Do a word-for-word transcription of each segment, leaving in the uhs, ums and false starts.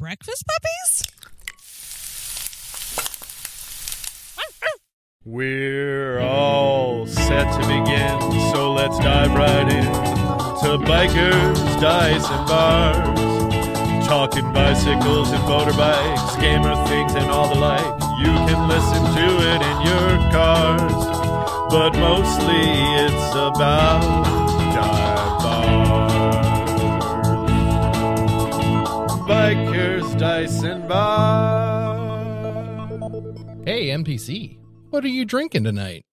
breakfast puppies? We're all set to begin, so let's dive right in to bikers, dice, and bars. Talking bicycles and motorbikes, gamer things, and all the like. You can listen to it in your cars, but mostly it's about... Bikers, dice, and bar. Hey, M P C, what are you drinking tonight?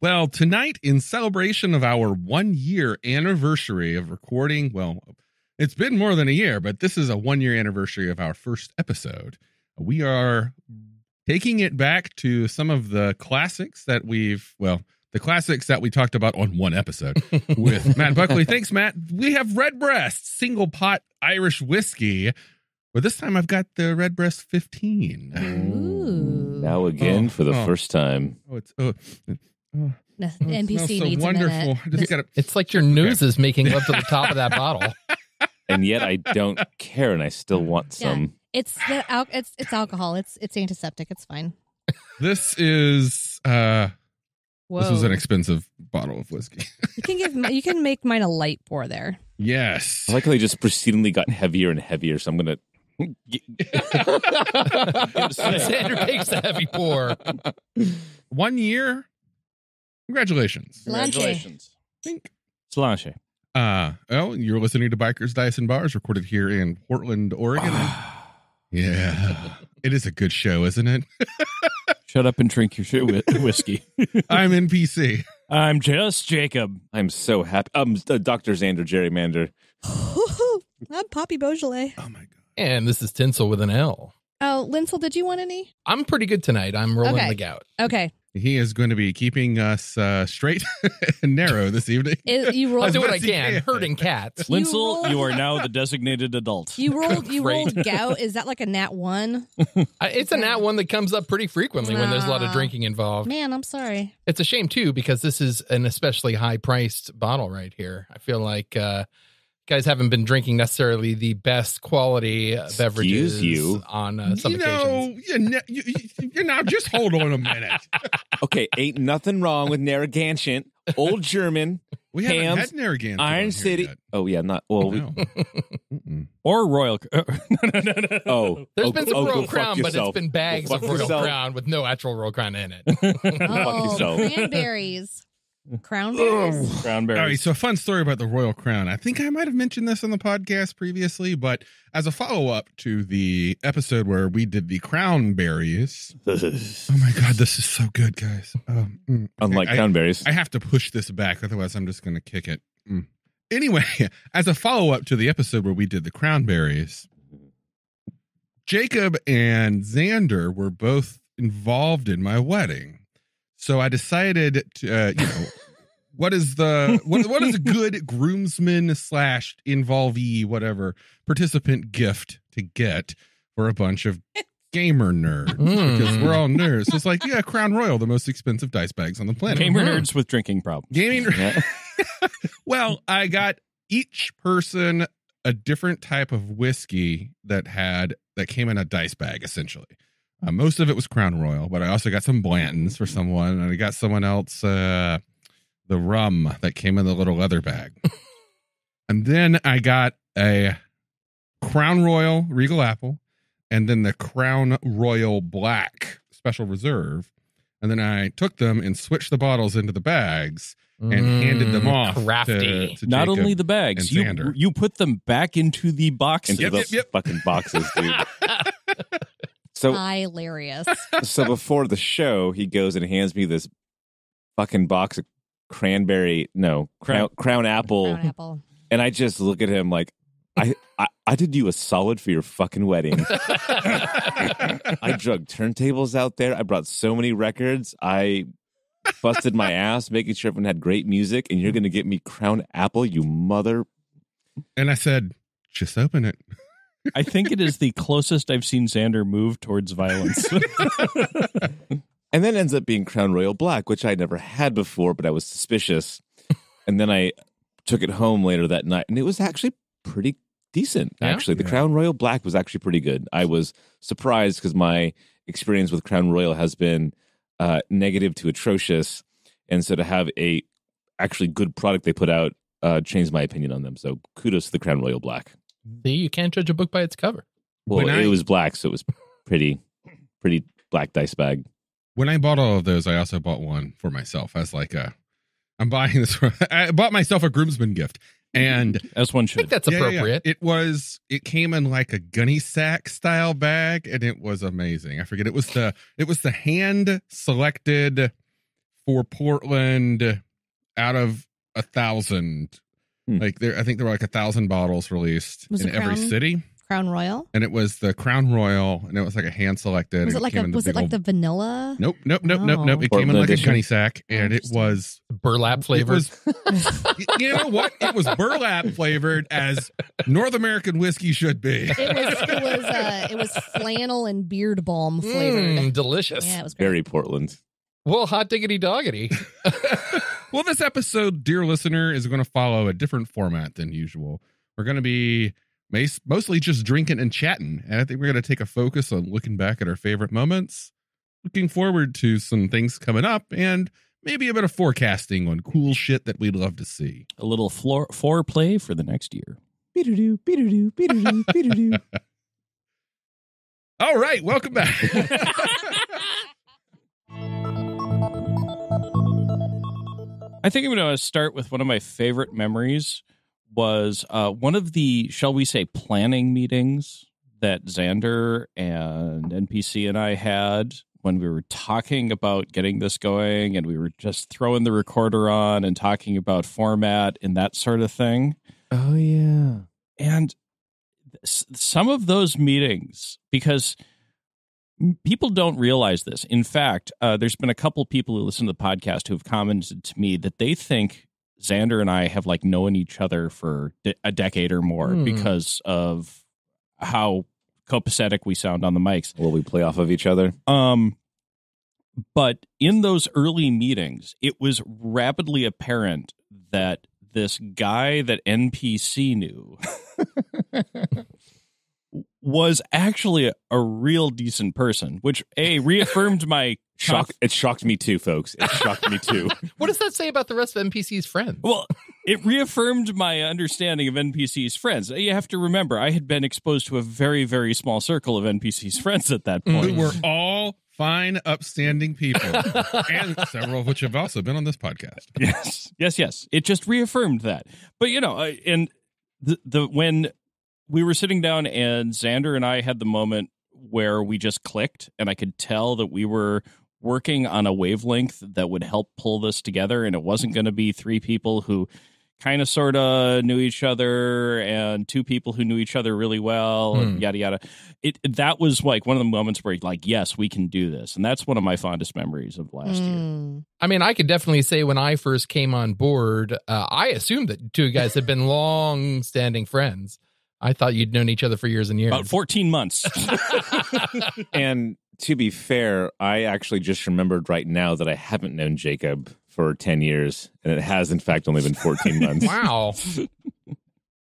Well, tonight, in celebration of our one-year anniversary of recording, well, it's been more than a year, but this is a one-year anniversary of our first episode. We are taking it back to some of the classics that we've, well, the classics that we talked about on one episode with Matt Buckley. Thanks, Matt. We have Redbreast, single pot Irish whiskey. Well, this time I've got the Redbreast fifteen. Ooh. Now again oh, for the oh. first time. Oh, it's oh, oh. Nothing, it N P C so needs wonderful. A minute. Gotta, it's like your nose okay. is making love to the top of that bottle, and yet I don't care, and I still want some. Yeah. It's the al- it's it's alcohol. It's it's antiseptic. It's fine. This is uh, this was an expensive bottle of whiskey. You can give you can make mine a light pour there. Yes, I like how they just proceedingly got heavier and heavier. So I'm gonna. Sandra takes the heavy pour. One year. Congratulations. Congratulations. Think. Slanche. Uh, well, you're listening to Bikers, Dice, and Bars, recorded here in Portland, Oregon. Yeah. It is a good show, isn't it? Shut up and drink your shit with whiskey. I'm N P C. I'm just Jacob. I'm so happy. I'm um, Doctor Xander Gerrymander. I'm Poppy Beaujolais. Oh, my God. And this is Tinsel with an L. Oh, Linsel, did you want any? I'm pretty good tonight. I'm rolling okay. the gout. Okay. He is going to be keeping us uh, straight and narrow this evening. It, you rolled, I'll do what I can. can. Herding cats. Linsel, you, rolled, you are now the designated adult. You rolled You rolled gout. Is that like a nat one? It's a nat one that comes up pretty frequently uh, when there's a lot of drinking involved. Man, I'm sorry. It's a shame, too, because this is an especially high-priced bottle right here. I feel like... Uh, guys haven't been drinking necessarily the best quality Excuse beverages you. on uh, some you know, occasions. You're ne- you, you know, just hold on a minute. Okay, ain't nothing wrong with Narragansett, Old German, we haven't Hams, had Narragansett Iron City. Yet. Oh yeah, not well, no. we, or Royal. Uh, no, no, no, no, no. Oh, there's oh, been some oh, Royal Crown, but yourself. It's been bags of Royal yourself. Crown with no actual Royal Crown in it. Oh, cranberries. Crownberries. Crownberries. All right, so a fun story about the Royal Crown. I think I might have mentioned this on the podcast previously, but as a follow-up to the episode where we did the Crownberries. Oh my God, this is so good, guys. Um, mm, Unlike I, Crownberries. I, I have to push this back, otherwise I'm just going to kick it. Mm. Anyway, as a follow-up to the episode where we did the Crownberries, Jacob and Xander were both involved in my wedding. So I decided to, uh, you know, what is the, what, what is a good groomsman slash involvee, whatever, participant gift to get for a bunch of gamer nerds? Mm. Because we're all nerds. So it's like, yeah, Crown Royal, the most expensive dice bags on the planet. Gamer mm. nerds with drinking problems. Gaming. Yeah. Well, I got each person a different type of whiskey that had, that came in a dice bag, essentially. Uh, most of it was Crown Royal, but I also got some Blantons for someone, and I got someone else uh, the rum that came in the little leather bag. And then I got a Crown Royal Regal Apple, and then the Crown Royal Black Special Reserve. And then I took them and switched the bottles into the bags and mm, handed them off. Crafty. To, to Not Jacob only the bags, you, you put them back into the boxes. Into yep, those yep, yep. fucking boxes, dude. So hilarious. So before the show, he goes and hands me this fucking box of cranberry, no, crown, crown apple. Crown apple. And I just look at him like, I, I, I did you a solid for your fucking wedding. I drug turntables out there. I brought so many records. I busted my ass making sure everyone had great music. And you're going to get me Crown Apple, you mother. And I said, just open it. I think it is the closest I've seen Xander move towards violence. And then ends up being Crown Royal Black, which I never had before, but I was suspicious. And then I took it home later that night, and it was actually pretty decent, actually. Yeah. The yeah. Crown Royal Black was actually pretty good. I was surprised because my experience with Crown Royal has been uh, negative to atrocious. And so to have a actually good product they put out uh, changed my opinion on them. So kudos to the Crown Royal Black. You can't judge a book by its cover. Well, I, it was black, so it was pretty, pretty black dice bag. When I bought all of those, I also bought one for myself as like a, I'm buying this. For, I bought myself a groomsman gift. And as one should. I think that's appropriate. Yeah, yeah. It was, it came in like a gunny sack style bag, and it was amazing. I forget. It was the, it was the hand selected for Portland out of a thousand. Hmm. Like there, I think there were like a thousand bottles released was in every city. Crown Royal? And it was the Crown Royal, and it was like a hand selected. Was it like, it a, was it like old... the vanilla? Nope, nope, nope, nope, nope. It came in like a gunny sack, and it was burlap flavored. It was, you know what? It was burlap flavored, as North American whiskey should be. It was it was, uh, it was flannel and beard balm flavored. Mm, delicious. Yeah, it was great. Very Portland. Well, hot diggity doggity. Well, this episode, dear listener, is going to follow a different format than usual. We're going to be mostly just drinking and chatting. And I think we're going to take a focus on looking back at our favorite moments, looking forward to some things coming up, and maybe a bit of forecasting on cool shit that we'd love to see. A little floor, foreplay for the next year. Be-do-do, be-do-do, be-do-do, be-do-do. All right, welcome back. I think I'm going to start with one of my favorite memories. Was uh, one of the, shall we say, planning meetings that Xander and N P C and I had when we were talking about getting this going, and we were just throwing the recorder on and talking about format and that sort of thing. Oh, yeah. And th- some of those meetings, because people don't realize this. In fact, uh, there's been a couple people who listen to the podcast who have commented to me that they think Xander and I have like known each other for de- a decade or more mm. because of how copacetic we sound on the mics. Well, we play off of each other. Um, but in those early meetings, it was rapidly apparent that this guy that N P C knew was actually a real decent person, which A, reaffirmed my shock. It shocked me too, folks. It shocked me too. What does that say about the rest of N P C's friends? Well, it reaffirmed my understanding of N P C's friends. You have to remember, I had been exposed to a very, very small circle of N P C's friends at that point. We were all fine, upstanding people, and several of which have also been on this podcast. Yes, yes, yes. It just reaffirmed that. But, you know, and the, the when we were sitting down and Xander and I had the moment where we just clicked, and I could tell that we were working on a wavelength that would help pull this together, and it wasn't going to be three people who kind of sort of knew each other and two people who knew each other really well, hmm. and yada yada. It that was like one of the moments where like, yes, we can do this, and that's one of my fondest memories of last mm. year. I mean, I could definitely say when I first came on board, uh, I assumed that two guys had been long-standing friends. I thought you'd known each other for years and years. About fourteen months. And to be fair, I actually just remembered right now that I haven't known Jacob for ten years, and it has, in fact, only been fourteen months. Wow.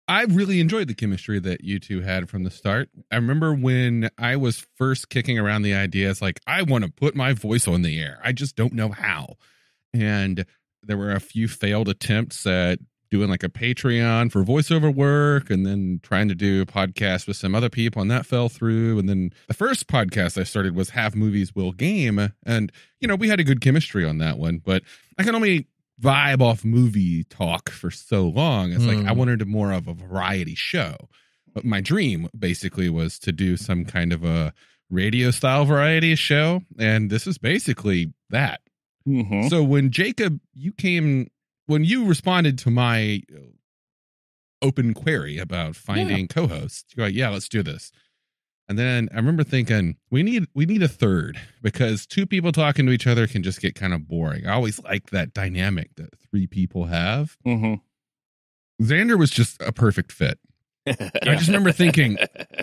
I really enjoyed the chemistry that you two had from the start. I remember when I was first kicking around the idea, it's like, I want to put my voice on the air. I just don't know how. And there were a few failed attempts at doing like a Patreon for voiceover work, and then trying to do a podcast with some other people, and that fell through. And then the first podcast I started was Have Movies, Will Game. And, you know, we had a good chemistry on that one, but I can only vibe off movie talk for so long. It's mm. like I wanted more of a variety show. But my dream basically was to do some kind of a radio style variety show. And this is basically that. Mm-hmm. So when Jacob, you came... When you responded to my open query about finding yeah. co-hosts, you're like, yeah, let's do this. And then I remember thinking, we need we need a third, because two people talking to each other can just get kind of boring. I always like that dynamic that three people have. Mm-hmm. Xander was just a perfect fit. Yeah. I just remember thinking,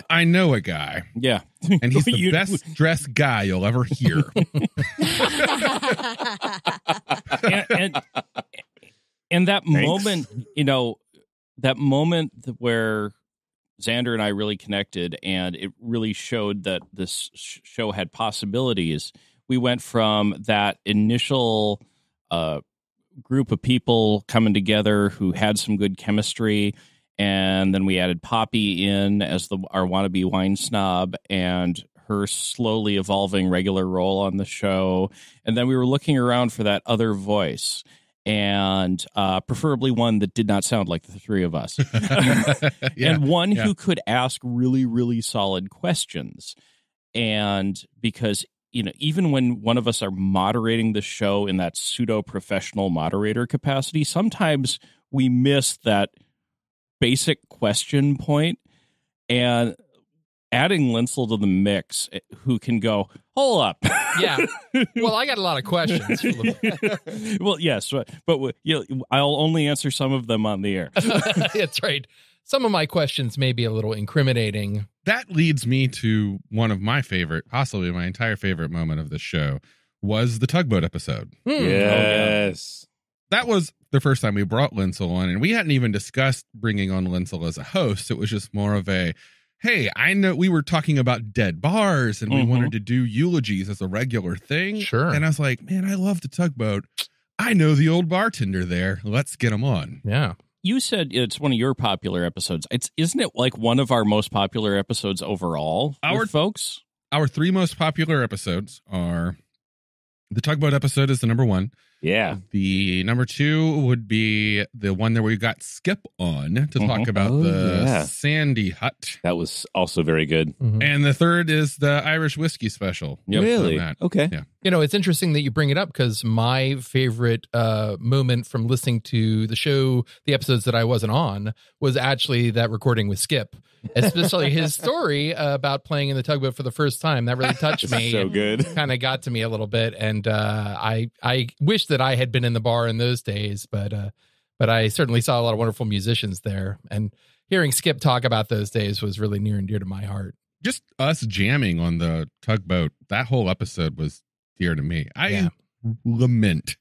I know a guy. Yeah. And he's the you, best dressed guy you'll ever hear. and, and, and that Thanks. moment, you know, that moment where Xander and I really connected, and it really showed that this sh- show had possibilities. We went from that initial uh, group of people coming together who had some good chemistry, and then we added Poppy in as the our wannabe wine snob, and her slowly evolving regular role on the show. And then we were looking around for that other voice, and uh, preferably one that did not sound like the three of us. yeah, and one yeah. who could ask really, really solid questions. And because, you know, even when one of us are moderating the show in that pseudo professional moderator capacity, sometimes we miss that basic question point. And adding Linsel to the mix, who can go, hold up. yeah. Well, I got a lot of questions. For the- well, yes, but, but you know, I'll only answer some of them on the air. That's right. Some of my questions may be a little incriminating. That leads me to one of my favorite, possibly my entire favorite moment of the show, was the tugboat episode. Mm. Yes. Oh, yeah. That was the first time we brought Linsel on, and we hadn't even discussed bringing on Linsel as a host. It was just more of a, hey, I know we were talking about dead bars and we mm-hmm. wanted to do eulogies as a regular thing. Sure. And I was like, man, I love the tugboat. I know the old bartender there. Let's get him on. Yeah. You said it's one of your popular episodes. It's isn't it like one of our most popular episodes overall? Our folks. Our three most popular episodes are the tugboat episode is the number one. Yeah. The number two would be the one that we got Skip on to mm-hmm. talk about oh, the yeah. Sandy Hut. That was also very good. Mm-hmm. And the third is the Irish whiskey special. Yep. Really? Okay. Yeah. You know, it's interesting that you bring it up because my favorite uh, moment from listening to the show, the episodes that I wasn't on, was actually that recording with Skip, especially his story about playing in the tugboat for the first time. That really touched me. So good. Kind of got to me a little bit. And uh, I, I wish that that I had been in the bar in those days, but uh, but I certainly saw a lot of wonderful musicians there, and hearing Skip talk about those days was really near and dear to my heart. Just us jamming on the tugboat, that whole episode was dear to me. I yeah. lament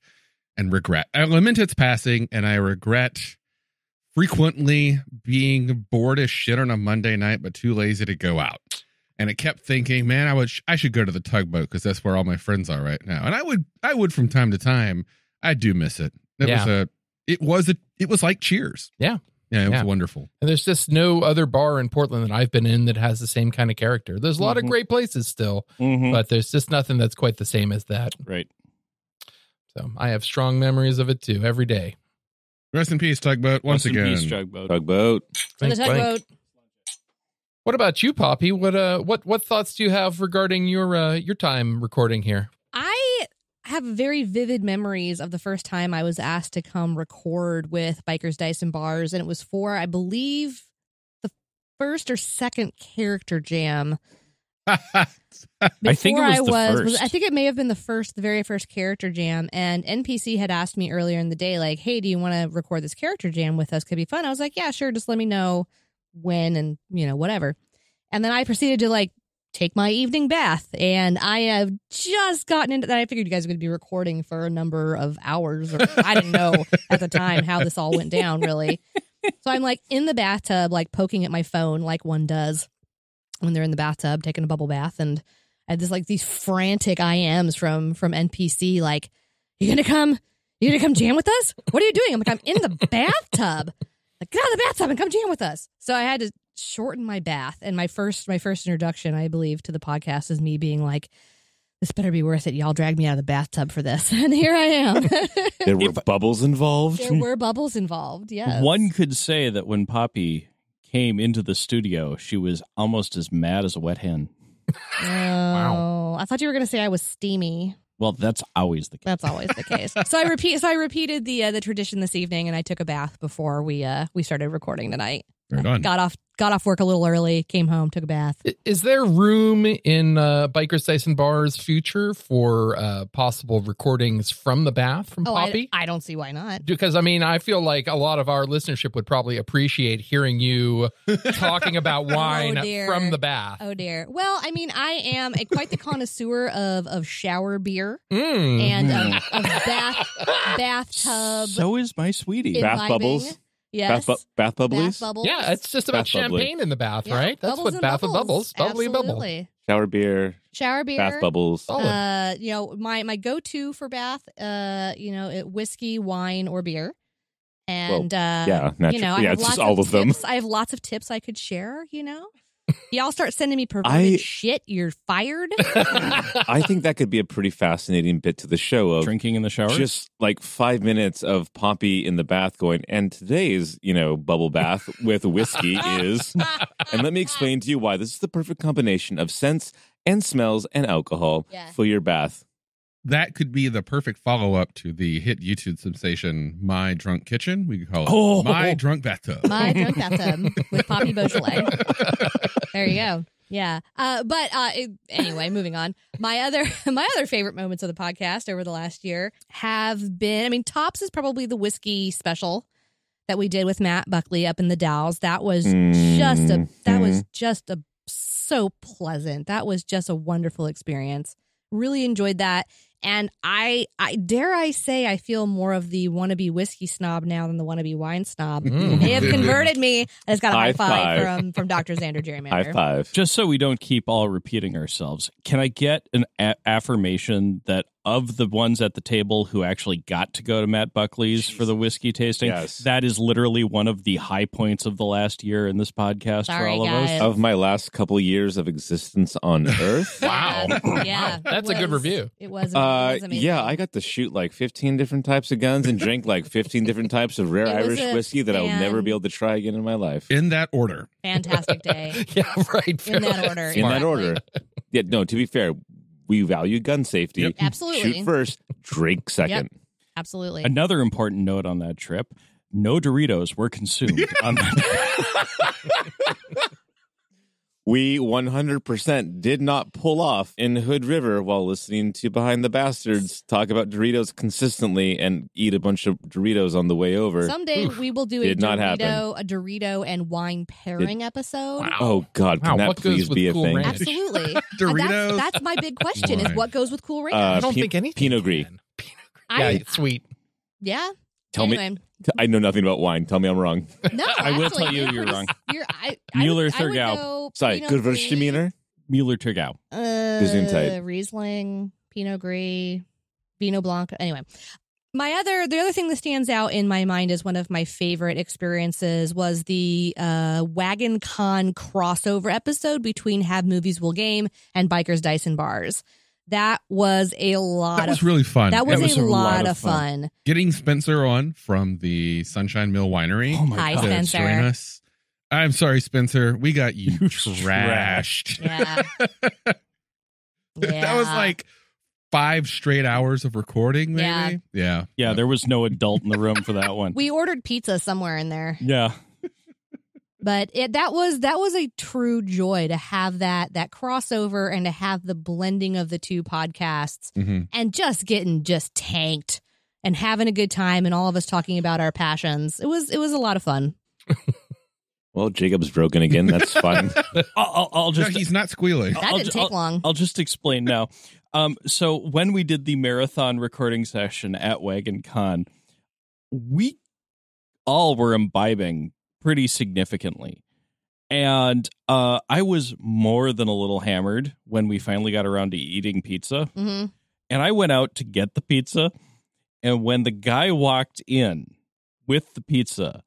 and regret. I lament its passing, and I regret frequently being bored as shit on a Monday night, but too lazy to go out. And I kept thinking, man, I would, sh- I should go to the tugboat because that's where all my friends are right now. And I would, I would from time to time. I do miss it. It yeah. was a, it was a, it was like Cheers. Yeah, yeah, it yeah. was wonderful. And there's just no other bar in Portland that I've been in that has the same kind of character. There's a lot mm-hmm. of great places still, mm-hmm. but there's just nothing that's quite the same as that. Right. So I have strong memories of it too. Every day. Rest in peace, tugboat. Once Rest again, in peace, tugboat. Tugboat. Thanks, the tugboat. Blank. What about you, Poppy? What uh, what what thoughts do you have regarding your uh, your time recording here? I have very vivid memories of the first time I was asked to come record with Bikers, Dice, and Bars, and it was for, I believe, the first or second character jam. Before I think it was I the was, first. was, I think it may have been the first, the very first character jam. And N P C had asked me earlier in the day, like, "Hey, do you want to record this character jam with us? Could be fun." I was like, "Yeah, sure. Just let me know when and, you know, whatever." And then I proceeded to, like, take my evening bath, and I have just gotten into that. I figured you guys would be recording for a number of hours, or I didn't know at the time how this all went down, really. So I'm, like, in the bathtub, like, poking at my phone like one does when they're in the bathtub taking a bubble bath, and I had this, like, these frantic I Ms from from N P C, like, "You gonna come? You gonna come jam with us? What are you doing?" I'm like, "I'm in the bathtub. Like, get out of the bathtub and come jam with us." So I had to shorten my bath. And my first my first introduction, I believe, to the podcast is me being like, "This better be worth it. Y'all dragged me out of the bathtub for this." And here I am. There were bubbles involved. There were bubbles involved, yes. One could say that when Poppy came into the studio, she was almost as mad as a wet hen. Oh, wow. I thought you were going to say I was steamy. Well, that's always the case. That's always the case. So I repeat. So I repeated the uh, the tradition this evening, and I took a bath before we uh, we started recording tonight. Got off got off work a little early, came home, took a bath. Is there room in uh, Bikers, Dice, and Bar's future for uh, possible recordings from the bath from oh, Poppy? I, I don't see why not. Because, I mean, I feel like a lot of our listenership would probably appreciate hearing you talking about wine oh, from the bath. Oh, dear. Well, I mean, I am a, quite the connoisseur of, of shower beer mm. and um, of bath, bathtub. So is my sweetie. Bath bubbles. Yes. Bath, bu- bath bubblies? Bath bubbles. Yeah, it's just about bath champagne bubbly. In the bath, yeah. right? That's bubbles what bath and bubbles. Bubbly and bubble. Shower beer. Shower beer. Bath bubbles. Uh, you know, my, my go-to for bath, uh, you know, it, whiskey, wine, or beer. And, well, uh, yeah, naturally. You know, I yeah, have lots all of, of them. Tips. I have lots of tips I could share, you know? Y'all start sending me perverted I, shit, you're fired. I think that could be a pretty fascinating bit to the show of drinking in the shower. Just like five minutes of Pompey in the bath going, and today's, you know, bubble bath with whiskey is. And let me explain to you why this is the perfect combination of scents and smells and alcohol yeah. for your bath. That could be the perfect follow-up to the hit YouTube sensation, My Drunk Kitchen. We could call it oh. My Drunk Bathtub. My Drunk Bathtub with Poppy Beaujolais. There you go. Yeah. Uh, but uh, anyway, moving on. My other my other favorite moments of the podcast over the last year have been, I mean, Tops is probably the whiskey special that we did with Matt Buckley up in the Dalles. That was mm-hmm. just a, that was just a, so pleasant. That was just a wonderful experience. Really enjoyed that. And I, I dare I say I feel more of the wannabe whiskey snob now than the wannabe wine snob. Mm. They have converted me. I just got a high, high five, five from, from Doctor Xander Gerrymander. High five. Just so we don't keep all repeating ourselves, can I get an a- affirmation that of the ones at the table who actually got to go to Matt Buckley's Jeez. For the whiskey tasting, yes. that is literally one of the high points of the last year in this podcast Sorry, for all guys. Of us. Of my last couple years of existence on Earth. Wow. Yeah. Wow. That's was, a good review. It was amazing. Uh, Uh, yeah, I got to shoot like fifteen different types of guns and drink like fifteen different types of rare Irish a, whiskey that I will never be able to try again in my life. In that order. Fantastic day. Yeah, right. In that order. In that order. Yeah, no, to be fair, we value gun safety. Yep. Absolutely. Shoot first, drink second. Yep. Absolutely. Another important note on that trip, no Doritos were consumed on that trip. We one hundred percent did not pull off in Hood River while listening to Behind the Bastards talk about Doritos consistently and eat a bunch of Doritos on the way over. Someday Oof, we will do a Dorito, a Dorito and wine pairing did, episode. Wow. Oh, God. Can wow, that please be cool a thing? Ranch? Absolutely. Doritos. That's, that's my big question is what goes with Cool Ranch? Uh, I don't P- think anything Pinot Gris. Pinot Gris. Yeah, it's sweet. Yeah. Tell anyway. me. I know nothing about wine. Tell me I'm wrong. No, I actually, will tell you you're wrong. You're, I, Mueller Thurgau. Sorry, good Gewürztraminer. Mueller Thurgau. Uh, Riesling, Pinot Gris, Vino Blanco. Anyway, my other the other thing that stands out in my mind as one of my favorite experiences was the uh, Wagon Con crossover episode between Have Movies, Will Game and Bikers, Dice and Bars. That was a lot. That was of, really fun. That was, that was a, a lot, lot of fun. fun. Getting Spencer on from the Sunshine Mill Winery. Oh my Hi, God. Spencer. Join us. I'm sorry, Spencer. We got you trashed. Yeah. yeah. That was like five straight hours of recording, maybe. Yeah. Yeah. Yeah. There was no adult in the room for that one. We ordered pizza somewhere in there. Yeah. But it, that was that was a true joy to have that that crossover and to have the blending of the two podcasts mm-hmm. and just getting just tanked and having a good time and all of us talking about our passions. It was it was a lot of fun. Well, Jacob's broken again. That's fine. I'll, I'll, I'll just no, he's not squealing. That I'll, didn't I'll, take long. I'll just explain now. Um, so when we did the marathon recording session at Wagon Con, we all were imbibing. Pretty significantly. And uh, I was more than a little hammered when we finally got around to eating pizza. Mm-hmm. And I went out to get the pizza. And when the guy walked in with the pizza,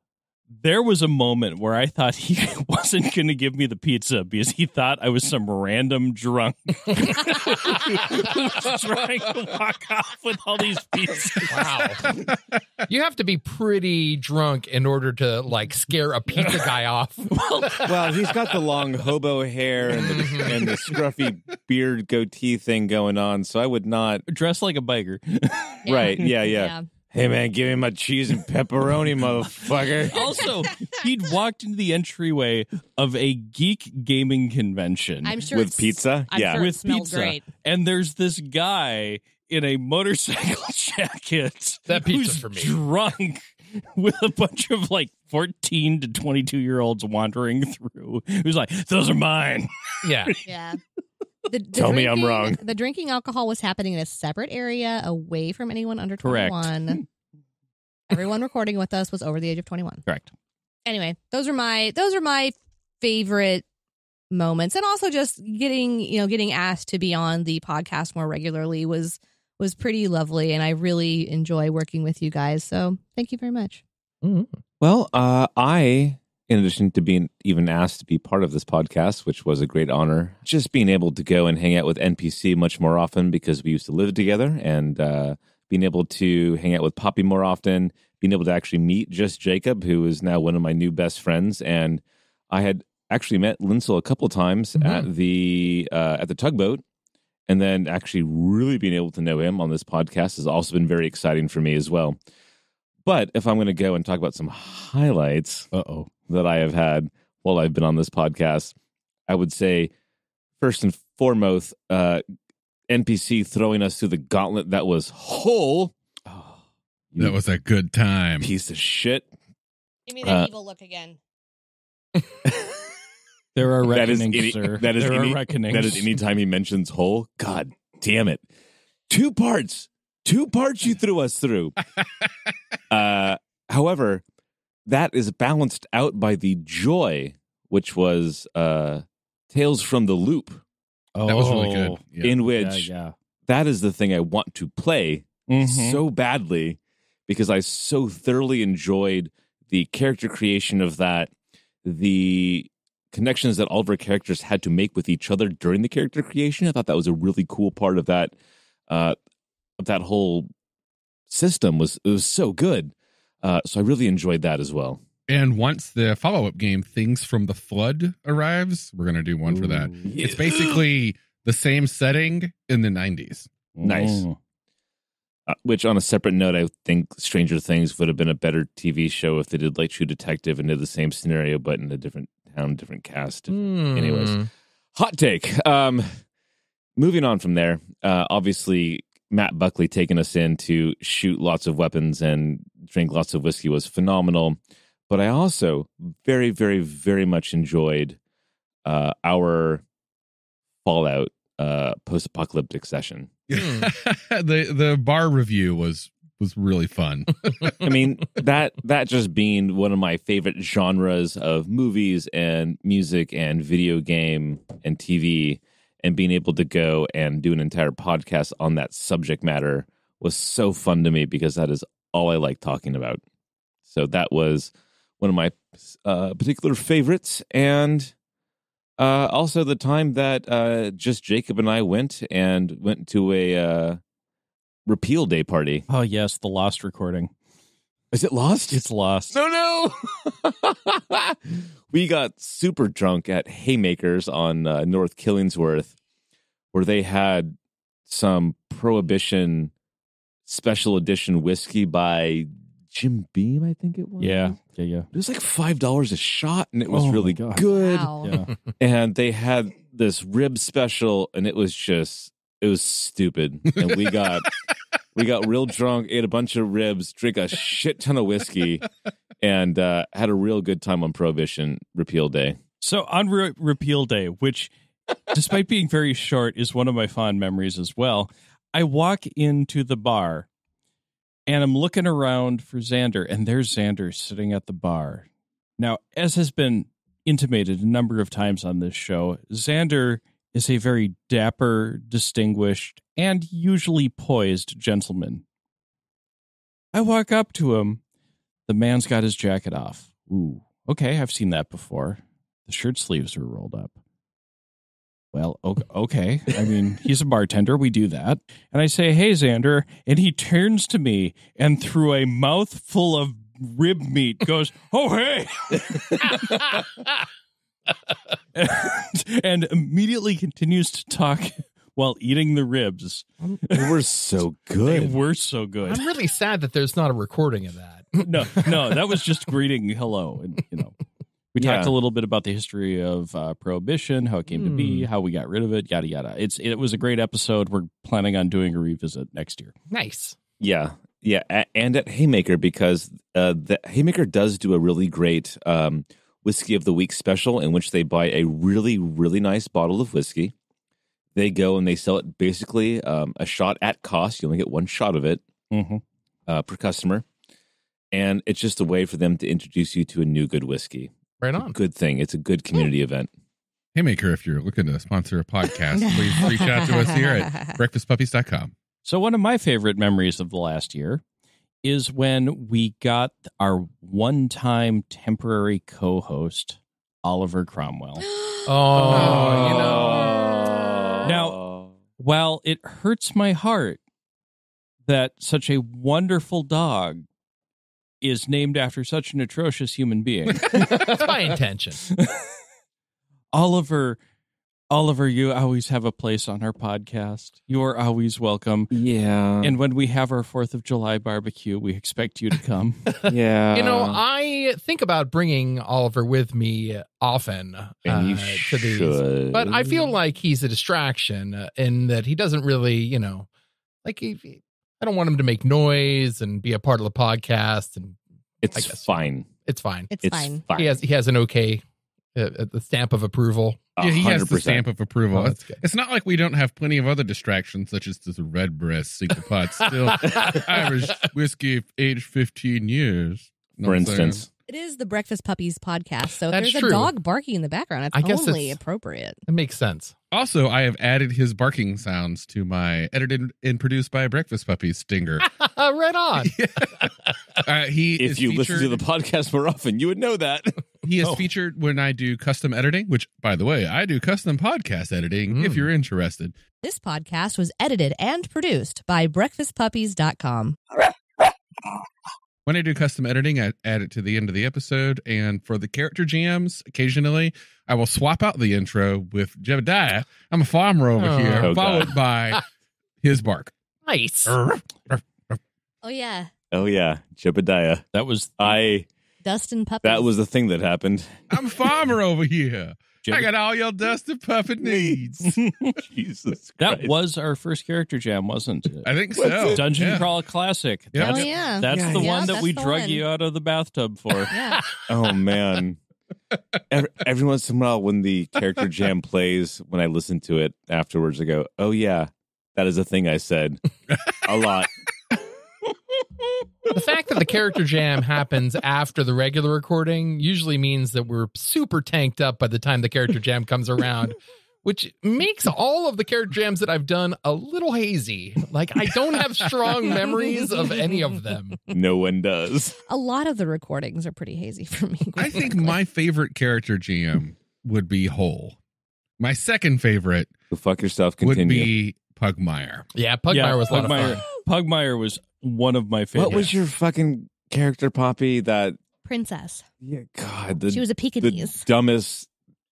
there was a moment where I thought he wasn't going to give me the pizza because he thought I was some random drunk who was trying to walk off with all these pizzas. Wow. You have to be pretty drunk in order to, like, scare a pizza guy off. Well, well he's got the long hobo hair and the, and the scruffy beard goatee thing going on, so I would not... Dress like a biker. Yeah. Right, yeah, yeah. yeah. Hey, man, give me my cheese and pepperoni, motherfucker. Also, he'd walked into the entryway of a geek gaming convention. I'm sure with pizza. I'm yeah, sure with it smelled pizza. Great. And there's this guy in a motorcycle jacket that pizza who's for me. Drunk with a bunch of like fourteen to twenty-two year olds wandering through. Who's like, those are mine. Yeah. Yeah. The, the Tell drinking, me I'm wrong. The drinking alcohol was happening in a separate area away from anyone under twenty-one. Correct. Everyone recording with us was over the age of twenty-one. Correct. anyway, those are my those are my favorite moments. And also just getting, you know, getting asked to be on the podcast more regularly was was pretty lovely. And I really enjoy working with you guys. So thank you very much. Mm-hmm. Well, uh, I, in addition to being even asked to be part of this podcast, which was a great honor, just being able to go and hang out with N P C much more often because we used to live together, and uh, being able to hang out with Poppy more often, being able to actually meet Just Jacob, who is now one of my new best friends. And I had actually met Linsel a couple times mm-hmm. at the uh, at the Tugboat. And then actually really being able to know him on this podcast has also been very exciting for me as well. But if I'm going to go and talk about some highlights Uh-oh. that I have had while I've been on this podcast, I would say, first and foremost, uh, N P C throwing us through the gauntlet that was Hole. Oh, that was a good time. Piece of shit. Give me that uh, evil look again. There are reckonings, that is any, sir. That is there any, are reckonings. That is any time he mentions Hole. God damn it. Two parts. Two parts you threw us through. uh, however, that is balanced out by the joy, which was uh, Tales from the Loop. Oh, that was really good. Yeah. In which yeah, yeah. that is the thing I want to play mm-hmm. so badly, because I so thoroughly enjoyed the character creation of that, the connections that all of our characters had to make with each other during the character creation. I thought that was a really cool part of that uh, of that whole system. Was it was so good. Uh, so I really enjoyed that as well. And once the follow-up game, Things from the Flood, arrives, we're going to do one Ooh, for that. Yeah. It's basically the same setting in the nineties. Nice. Uh, which, on a separate note, I think Stranger Things would have been a better T V show if they did like True Detective and did the same scenario, but in a different town, different cast. Mm. Anyways, hot take. Um, moving on from there, uh, obviously, Matt Buckley taking us in to shoot lots of weapons and drink lots of whiskey was phenomenal. But I also very, very, very much enjoyed uh, our Fallout uh, post-apocalyptic session. the the bar review was was really fun. I mean, that that just being one of my favorite genres of movies and music and video game and T V, and being able to go and do an entire podcast on that subject matter was so fun to me, because that is all I like talking about. So that was one of my uh, particular favorites. And uh, also the time that uh, just Jacob and I went and went to a uh, repeal day party. Oh, yes. The Lost recording. Is it Lost? It's Lost. No, no. We got super drunk at Haymakers on uh, North Killingsworth, where they had some Prohibition special edition whiskey by Jim Beam, I think it was. Yeah, yeah, yeah. It was like five dollars a shot, and it was oh really good. Wow. Yeah. And they had this rib special, and it was just, it was stupid. And we got... We got real drunk, ate a bunch of ribs, drank a shit ton of whiskey, and uh, had a real good time on Prohibition Repeal Day. So on Re- Repeal Day, which, despite being very short, is one of my fond memories as well, I walk into the bar, and I'm looking around for Xander, and there's Xander sitting at the bar. Now, as has been intimated a number of times on this show, Xander is a very dapper, distinguished, and usually poised gentleman. I walk up to him. The man's got his jacket off. Ooh, okay, I've seen that before. The shirt sleeves are rolled up. Well, okay. I mean, he's a bartender. We do that. And I say, hey, Xander. And he turns to me and through a mouthful of rib meat goes, oh, hey. and, and immediately continues to talk while eating the ribs. They were so good. They were so good. I'm really sad that there's not a recording of that. no, no, that was just greeting hello. And, you know, we yeah. talked a little bit about the history of uh, Prohibition, how it came mm. to be, how we got rid of it, yada, yada. It's It was a great episode. We're planning on doing a revisit next year. Nice. Yeah. Yeah. And at Haymaker, because uh, the Haymaker does do a really great um, Whiskey of the Week special, in which they buy a really, really nice bottle of whiskey. They go and they sell it basically um, a shot at cost. You only get one shot of it mm-hmm. uh, per customer. And it's just a way for them to introduce you to a new good whiskey. Right on. Good thing. It's a good community yeah. event. Haymaker, if you're looking to sponsor a podcast, please reach out to us here at breakfast puppies dot com. So one of my favorite memories of the last year is when we got our one-time temporary co-host, Oliver Cromwell. oh, oh, you know. Now, while it hurts my heart that such a wonderful dog is named after such an atrocious human being. That's my intention. Oliver, Oliver, you always have a place on our podcast. You are always welcome. Yeah. And when we have our fourth of July barbecue, we expect you to come. yeah. You know, I think about bringing Oliver with me often uh, and you to these, should. But I feel like he's a distraction uh, in that he doesn't really, you know, like he, he I don't want him to make noise and be a part of the podcast. And it's fine. It's fine. It's, it's fine. fine. He has he has an okay, uh, the stamp of approval. Yeah, he has the stamp of approval. Oh, it's, it's not like we don't have plenty of other distractions, such as this Redbreast single pot still Irish whiskey, age fifteen years, for instance. Saying. It is the Breakfast Puppies podcast, so if That's there's true. a dog barking in the background, it's I guess only it's, appropriate. It makes sense. Also, I have added his barking sounds to my edited and produced by Breakfast Puppies stinger. right on. Yeah. Uh, he if is you featured, listen to the podcast more often, you would know that. He is oh. featured when I do custom editing, which, by the way, I do custom podcast editing mm. if you're interested. This podcast was edited and produced by breakfast puppies dot com. When I do custom editing, I add it to the end of the episode. And for the character jams, occasionally, I will swap out the intro with Jebediah. I'm a farmer over oh, here, oh followed God. by his bark. Nice. Oh, yeah. Oh, yeah. Jebediah. That was I. Dustin Puppet. That was the thing that happened. I'm a farmer over here. Jeb- I got all your Dustin Puppet needs. Jesus Christ. That was our first character jam, wasn't it? I think so. Dungeon yeah. Crawl Classic. Yep. That's, oh, yeah. That's yeah. the yeah, one that we drug one. you out of the bathtub for. yeah. Oh, man. Every, every once in a while, when the character jam plays, when I listen to it afterwards, I go, oh, yeah, that is a thing I said a lot. The fact that the character jam happens after the regular recording usually means that we're super tanked up by the time the character jam comes around, which makes all of the character jams that I've done a little hazy. Like, I don't have strong memories of any of them. No one does. A lot of the recordings are pretty hazy for me. I think my favorite character jam would be Hole. My second favorite Go fuck yourself, continue. would be Pugmire. Yeah, Pugmire yeah, was a lot Pugmire, of fun. Pugmire was one of my favorites. What was your fucking character, Poppy? That Princess. Yeah, God. The, she was a Pekingese. The dumbest,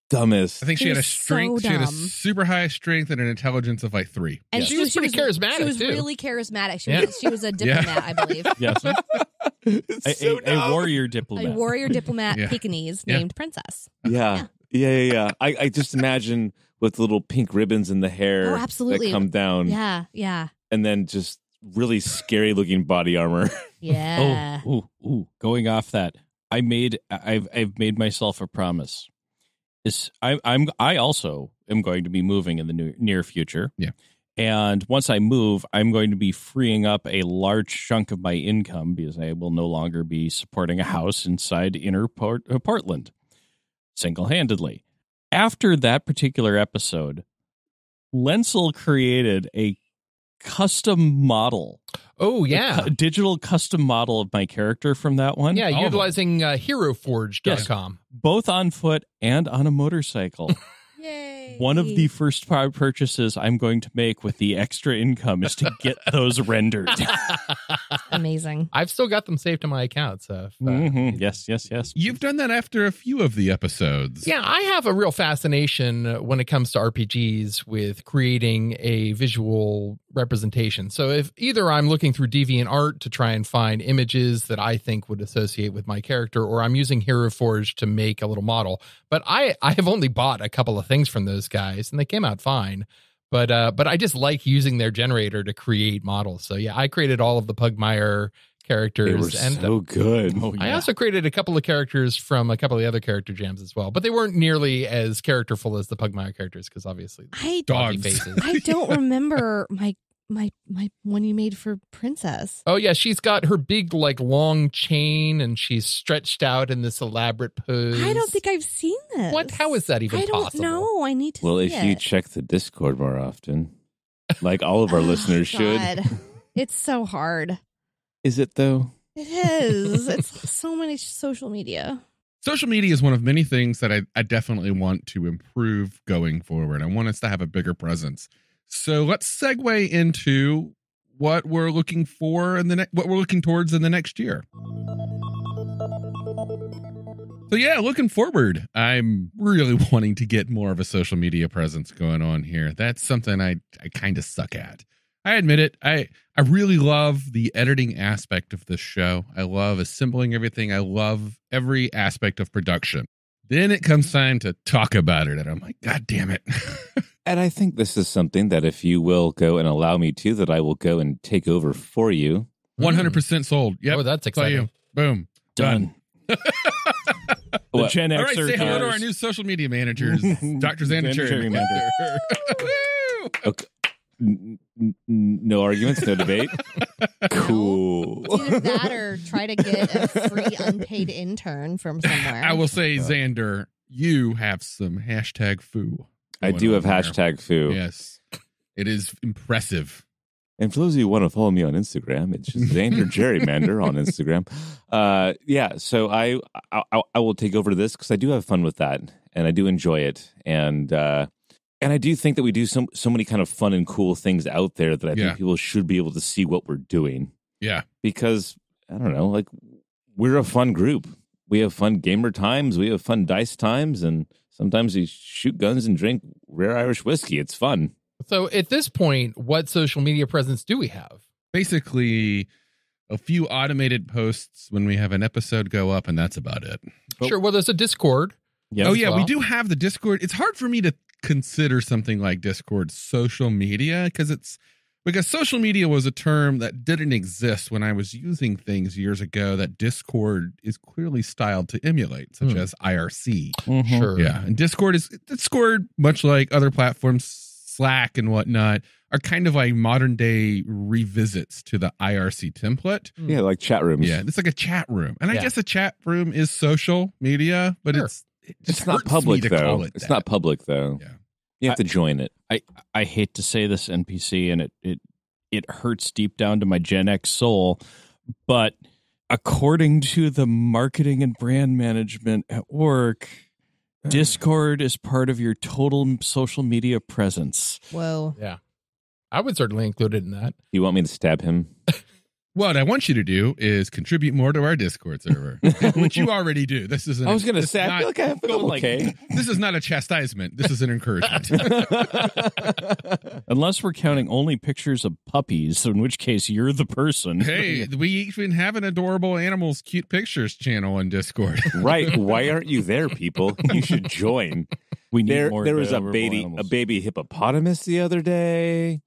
dumbest. I think she, she had a strength. So she had a super high strength and an intelligence of like three. And yes. she, she was pretty she was, charismatic. She was too. really charismatic. She, yeah. was, she was a diplomat, yeah. I believe. Yes. a, so a, a warrior diplomat. A warrior diplomat yeah. Pekingese yeah. named Princess. Yeah. Yeah, yeah, yeah. yeah. I, I just imagine with little pink ribbons in the hair oh, absolutely. that come down. Yeah, yeah. And then just really scary looking body armor. Yeah. Oh, ooh, ooh. Going off that, I made I've I've made myself a promise. Is I I'm I also am going to be moving in the new, near future. Yeah. And once I move, I'm going to be freeing up a large chunk of my income because I will no longer be supporting a house inside inner Port, uh, Portland single-handedly. After that particular episode, Lensel created a custom model. Oh, yeah. Cu- digital custom model of my character from that one. Yeah, All utilizing uh, hero forge dot com. Yes. Both on foot and on a motorcycle. Yay. One of the first purchases I'm going to make with the extra income is to get those rendered. Amazing. I've still got them saved to my account. So if, uh, mm-hmm. Yes, yes, yes. You've done that after a few of the episodes. Yeah, I have a real fascination when it comes to R P Gs with creating a visual representation. So if either I'm looking through DeviantArt to try and find images that I think would associate with my character, or I'm using Hero Forge to make a little model. But I, I have only bought a couple of things from those guys and they came out fine. But uh, but I just like using their generator to create models. So yeah, I created all of the Pugmire characters. They were and so good. Oh, yeah. I also created a couple of characters from a couple of the other character jams as well, but they weren't nearly as characterful as the Pugmire characters because obviously I, dogs. I don't remember my My my one you made for Princess. Oh, yeah. She's got her big, like, long chain, and she's stretched out in this elaborate pose. I don't think I've seen this. What? How is that even possible? I don't possible? know. I need to well, see it. Well, if you check the Discord more often, like all of our oh, listeners God. should. It's so hard. Is it, though? It is. It's so many social media. Social media is one of many things that I, I definitely want to improve going forward. I want us to have a bigger presence. So let's segue into what we're looking for in the ne- what we're looking towards in the next year. So yeah, looking forward. I'm really wanting to get more of a social media presence going on here. That's something I, I kind of suck at. I admit it. I, I really love the editing aspect of this show. I love assembling everything. I love every aspect of production. Then it comes time to talk about it, and I'm like, God damn it. And I think this is something that if you will go and allow me to, that I will go and take over for you. one hundred percent sold. Yep. Oh, that's exciting. Boom. Done. Done. The Gen Xer. All right, say hello to our new social media managers, Doctor Zanaturi. Okay. No arguments, no debate. Cool. Either that or try to get a free unpaid intern from somewhere. I will say, Xander, you have some hashtag foo. I do have there. hashtag foo. Yes. It is impressive. And for those of you who want to follow me on Instagram, it's just Xander Gerrymander on Instagram. Uh, yeah, so I, I I will take over to this because I do have fun with that, and I do enjoy it. And uh, and I do think that we do so, so many kind of fun and cool things out there that I yeah. think people should be able to see what we're doing. Yeah. Because, I don't know, like, we're a fun group. We have fun gamer times. We have fun dice times. And sometimes we shoot guns and drink rare Irish whiskey. It's fun. So at this point, what social media presence do we have? Basically, a few automated posts when we have an episode go up, and that's about it. Sure. Well, there's a Discord. Yeah, oh, yeah. Well. We do have the Discord. It's hard for me to consider something like Discord social media because it's because social media was a term that didn't exist when I was using things years ago that Discord is clearly styled to emulate, such mm. as I R C. Mm-hmm. Sure. Yeah. And Discord is Discord, much like other platforms, Slack and whatnot, are kind of like modern day revisits to the I R C template. Yeah, like chat rooms. Yeah. It's like a chat room. And yeah. I guess a chat room is social media, but sure. it's It it's not public, though. It it's that. not public, though. Yeah. You have I, to join it. I, I hate to say this, N P C, and it, it it hurts deep down to my Gen X soul, but according to the marketing and brand management at work, Discord is part of your total social media presence. Well, yeah, I would certainly include it in that. You want me to stab him? What I want you to do is contribute more to our Discord server, which you already do. This is an, I was going to say, I feel like I have been okay. This is not a chastisement. This is an encouragement. Unless we're counting only pictures of puppies, in which case you're the person. Hey, we even have an adorable animals, cute pictures channel on Discord. Right. Why aren't you there, people? You should join. We need there, more. There was a baby, animals. a baby hippopotamus the other day.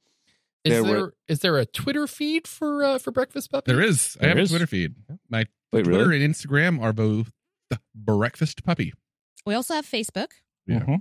Is there, there were, is there a Twitter feed for uh, for Breakfast Puppies? There is. There I have is. a Twitter feed. My Wait, Twitter really? and Instagram are both the Breakfast Puppy. We also have Facebook. Yeah. Mm-hmm.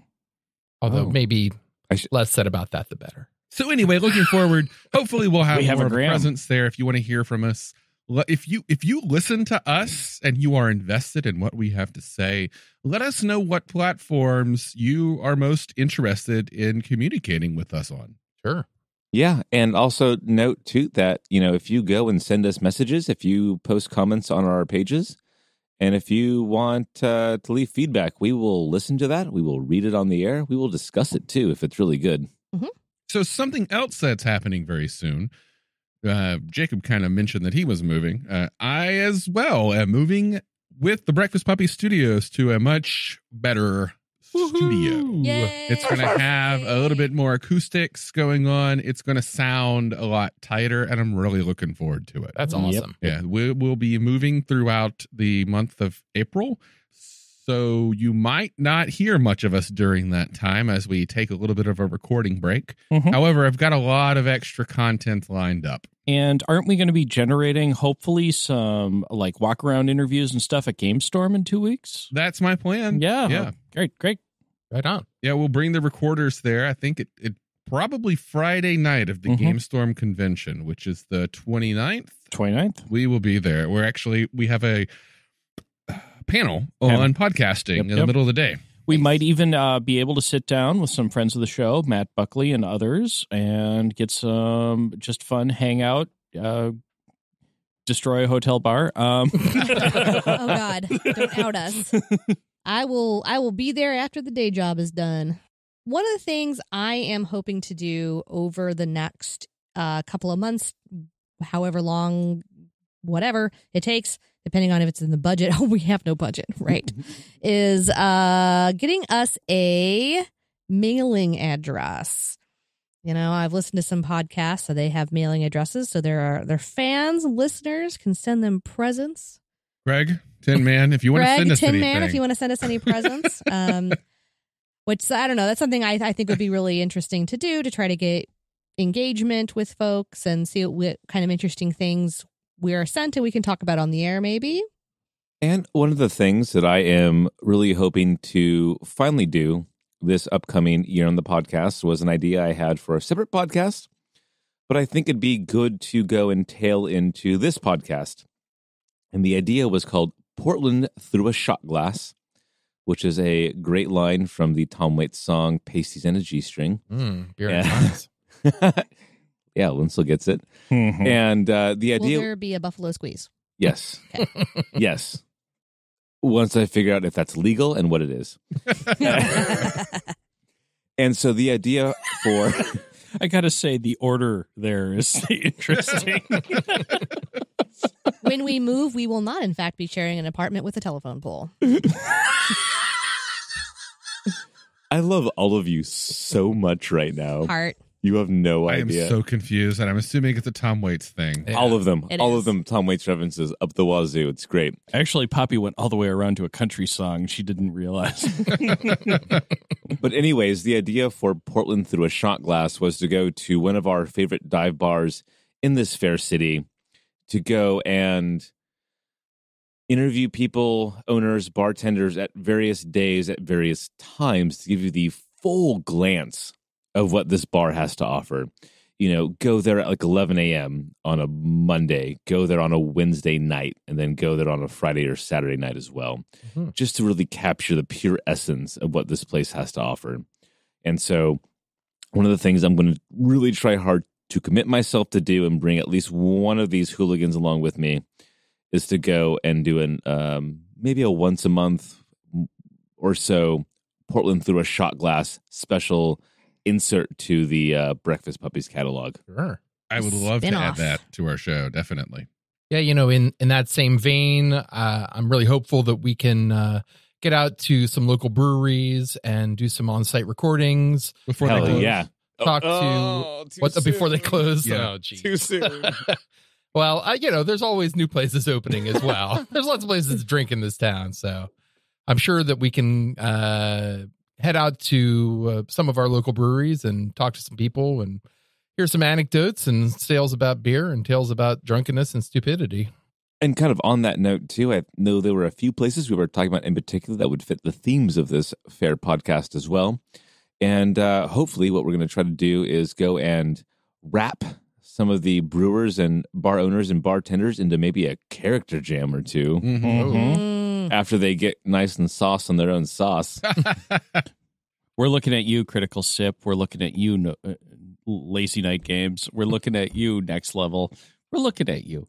Although oh. maybe I should... less said about that, the better. So anyway, looking forward, hopefully we'll have we more have a of a presence there. If you want to hear from us, if you if you listen to us and you are invested in what we have to say, let us know what platforms you are most interested in communicating with us on. Sure. Yeah, and also note, too, that, you know, if you go and send us messages, if you post comments on our pages, and if you want uh, to leave feedback, we will listen to that. We will read it on the air. We will discuss it, too, if it's really good. Mm-hmm. So something else that's happening very soon, uh, Jacob kind of mentioned that he was moving. Uh, I, as well, am moving with the Breakfast Puppy Studios to a much better studio. Yay. It's going to have a little bit more acoustics going on. It's going to sound a lot tighter, and I'm really looking forward to it. That's awesome. Yep. Yeah, we will be moving throughout the month of April, so you might not hear much of us during that time as we take a little bit of a recording break. Mm-hmm. However, I've got a lot of extra content lined up. And aren't we going to be generating, hopefully, some like walk-around interviews and stuff at GameStorm in two weeks? That's my plan. Yeah. Yeah. Great, great. Right on. Yeah, we'll bring the recorders there. I think it, it probably Friday night of the mm-hmm. GameStorm convention, which is the twenty-ninth. twenty-ninth. We will be there. We're actually, we have a panel on panel. podcasting yep, in yep. the middle of the day. We nice. might even uh, be able to sit down with some friends of the show, Matt Buckley and others, and get some just fun hangout, uh, destroy a hotel bar. Um. Oh, God. Don't out us. I will, I will be there after the day job is done. One of the things I am hoping to do over the next uh, couple of months, however long, whatever it takes, depending on if it's in the budget. Oh, we have no budget, right? is uh, getting us a mailing address. You know, I've listened to some podcasts, so they have mailing addresses. So there are their fans, listeners can send them presents. Greg, Tin Man, if you want Greg, to send us Tin anything. Man, if you want to send us any presents. Um, which, I don't know, that's something I, I think would be really interesting to do, to try to get engagement with folks and see what kind of interesting things we are sent and we can talk about on the air, maybe. And one of the things that I am really hoping to finally do this upcoming year on the podcast was an idea I had for a separate podcast, but I think it'd be good to go and tail into this podcast. And the idea was called Portland Through a Shot Glass, which is a great line from the Tom Waits song, Pasties and a G-String. Mm, beer and yeah. Yeah, Linsel gets it. Mm-hmm. And uh, the idea... Will there be a buffalo squeeze? Yes. Okay. Yes. Once I figure out if that's legal and what it is. And so the idea for... I got to say, the order there is interesting. When we move, we will not, in fact, be sharing an apartment with a telephone pole. I love all of you so much right now. Heart. You have no idea. I am so confused, and I'm assuming it's a Tom Waits thing. Yeah. All of them. It all is. of them. Tom Waits references up the wazoo. It's great. Actually, Poppy went all the way around to a country song. She didn't realize. But anyways, the idea for Portland Through a Shot Glass was to go to one of our favorite dive bars in this fair city, to go and interview people, owners, bartenders at various days, at various times, to give you the full glance of what this bar has to offer. You know, go there at like eleven a.m. on a Monday, go there on a Wednesday night, and then go there on a Friday or Saturday night as well, mm-hmm. just to really capture the pure essence of what this place has to offer. And so one of the things I'm going to really try hard to commit myself to do and bring at least one of these hooligans along with me is to go and do an um, maybe a once a month or so Portland Through a Shot Glass special insert to the uh, Breakfast Puppies catalog. Sure. I would love Spin to off. add that to our show, definitely. Yeah, you know, in, in that same vein, uh, I'm really hopeful that we can uh, get out to some local breweries and do some on-site recordings. Before Hell they close. Yeah. Talk to oh, what the, before they close. Yeah. Oh, geez. Too soon. Well, uh, you know, there's always new places opening as well. There's lots of places to drink in this town. So I'm sure that we can uh, head out to uh, some of our local breweries and talk to some people and hear some anecdotes and tales about beer and tales about drunkenness and stupidity. And kind of on that note, too, I know there were a few places we were talking about in particular that would fit the themes of this fair podcast as well. And uh, hopefully what we're going to try to do is go and wrap some of the brewers and bar owners and bartenders into maybe a character jam or two mm-hmm. Mm-hmm. after they get nice and sauce on their own sauce. We're looking at you, Critical Sip. We're looking at you, no, uh, Lazy Night Games. We're looking at you, Next Level. We're looking at you.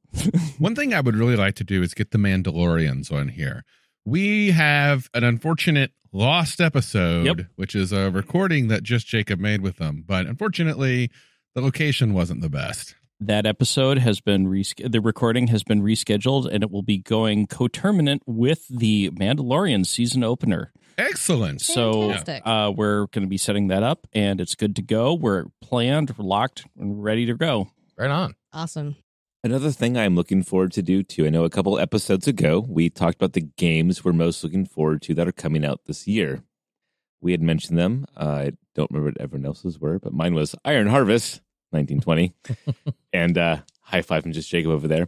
One thing I would really like to do is get the Mandalorians on here. We have an unfortunate lost episode, yep. which is a recording that just Jacob made with them. But unfortunately, the location wasn't the best. That episode has been rescheduled. The recording has been rescheduled, and it will be going coterminant with the Mandalorian season opener. Excellent. So uh, we're going to be setting that up, and it's good to go. We're planned, we're locked, and ready to go. Right on. Awesome. Another thing I'm looking forward to do, too, I know a couple episodes ago, we talked about the games we're most looking forward to that are coming out this year. We had mentioned them. Uh, I don't remember what everyone else's were, but mine was Iron Harvest, nineteen twenty, and uh, high five from just Jacob over there.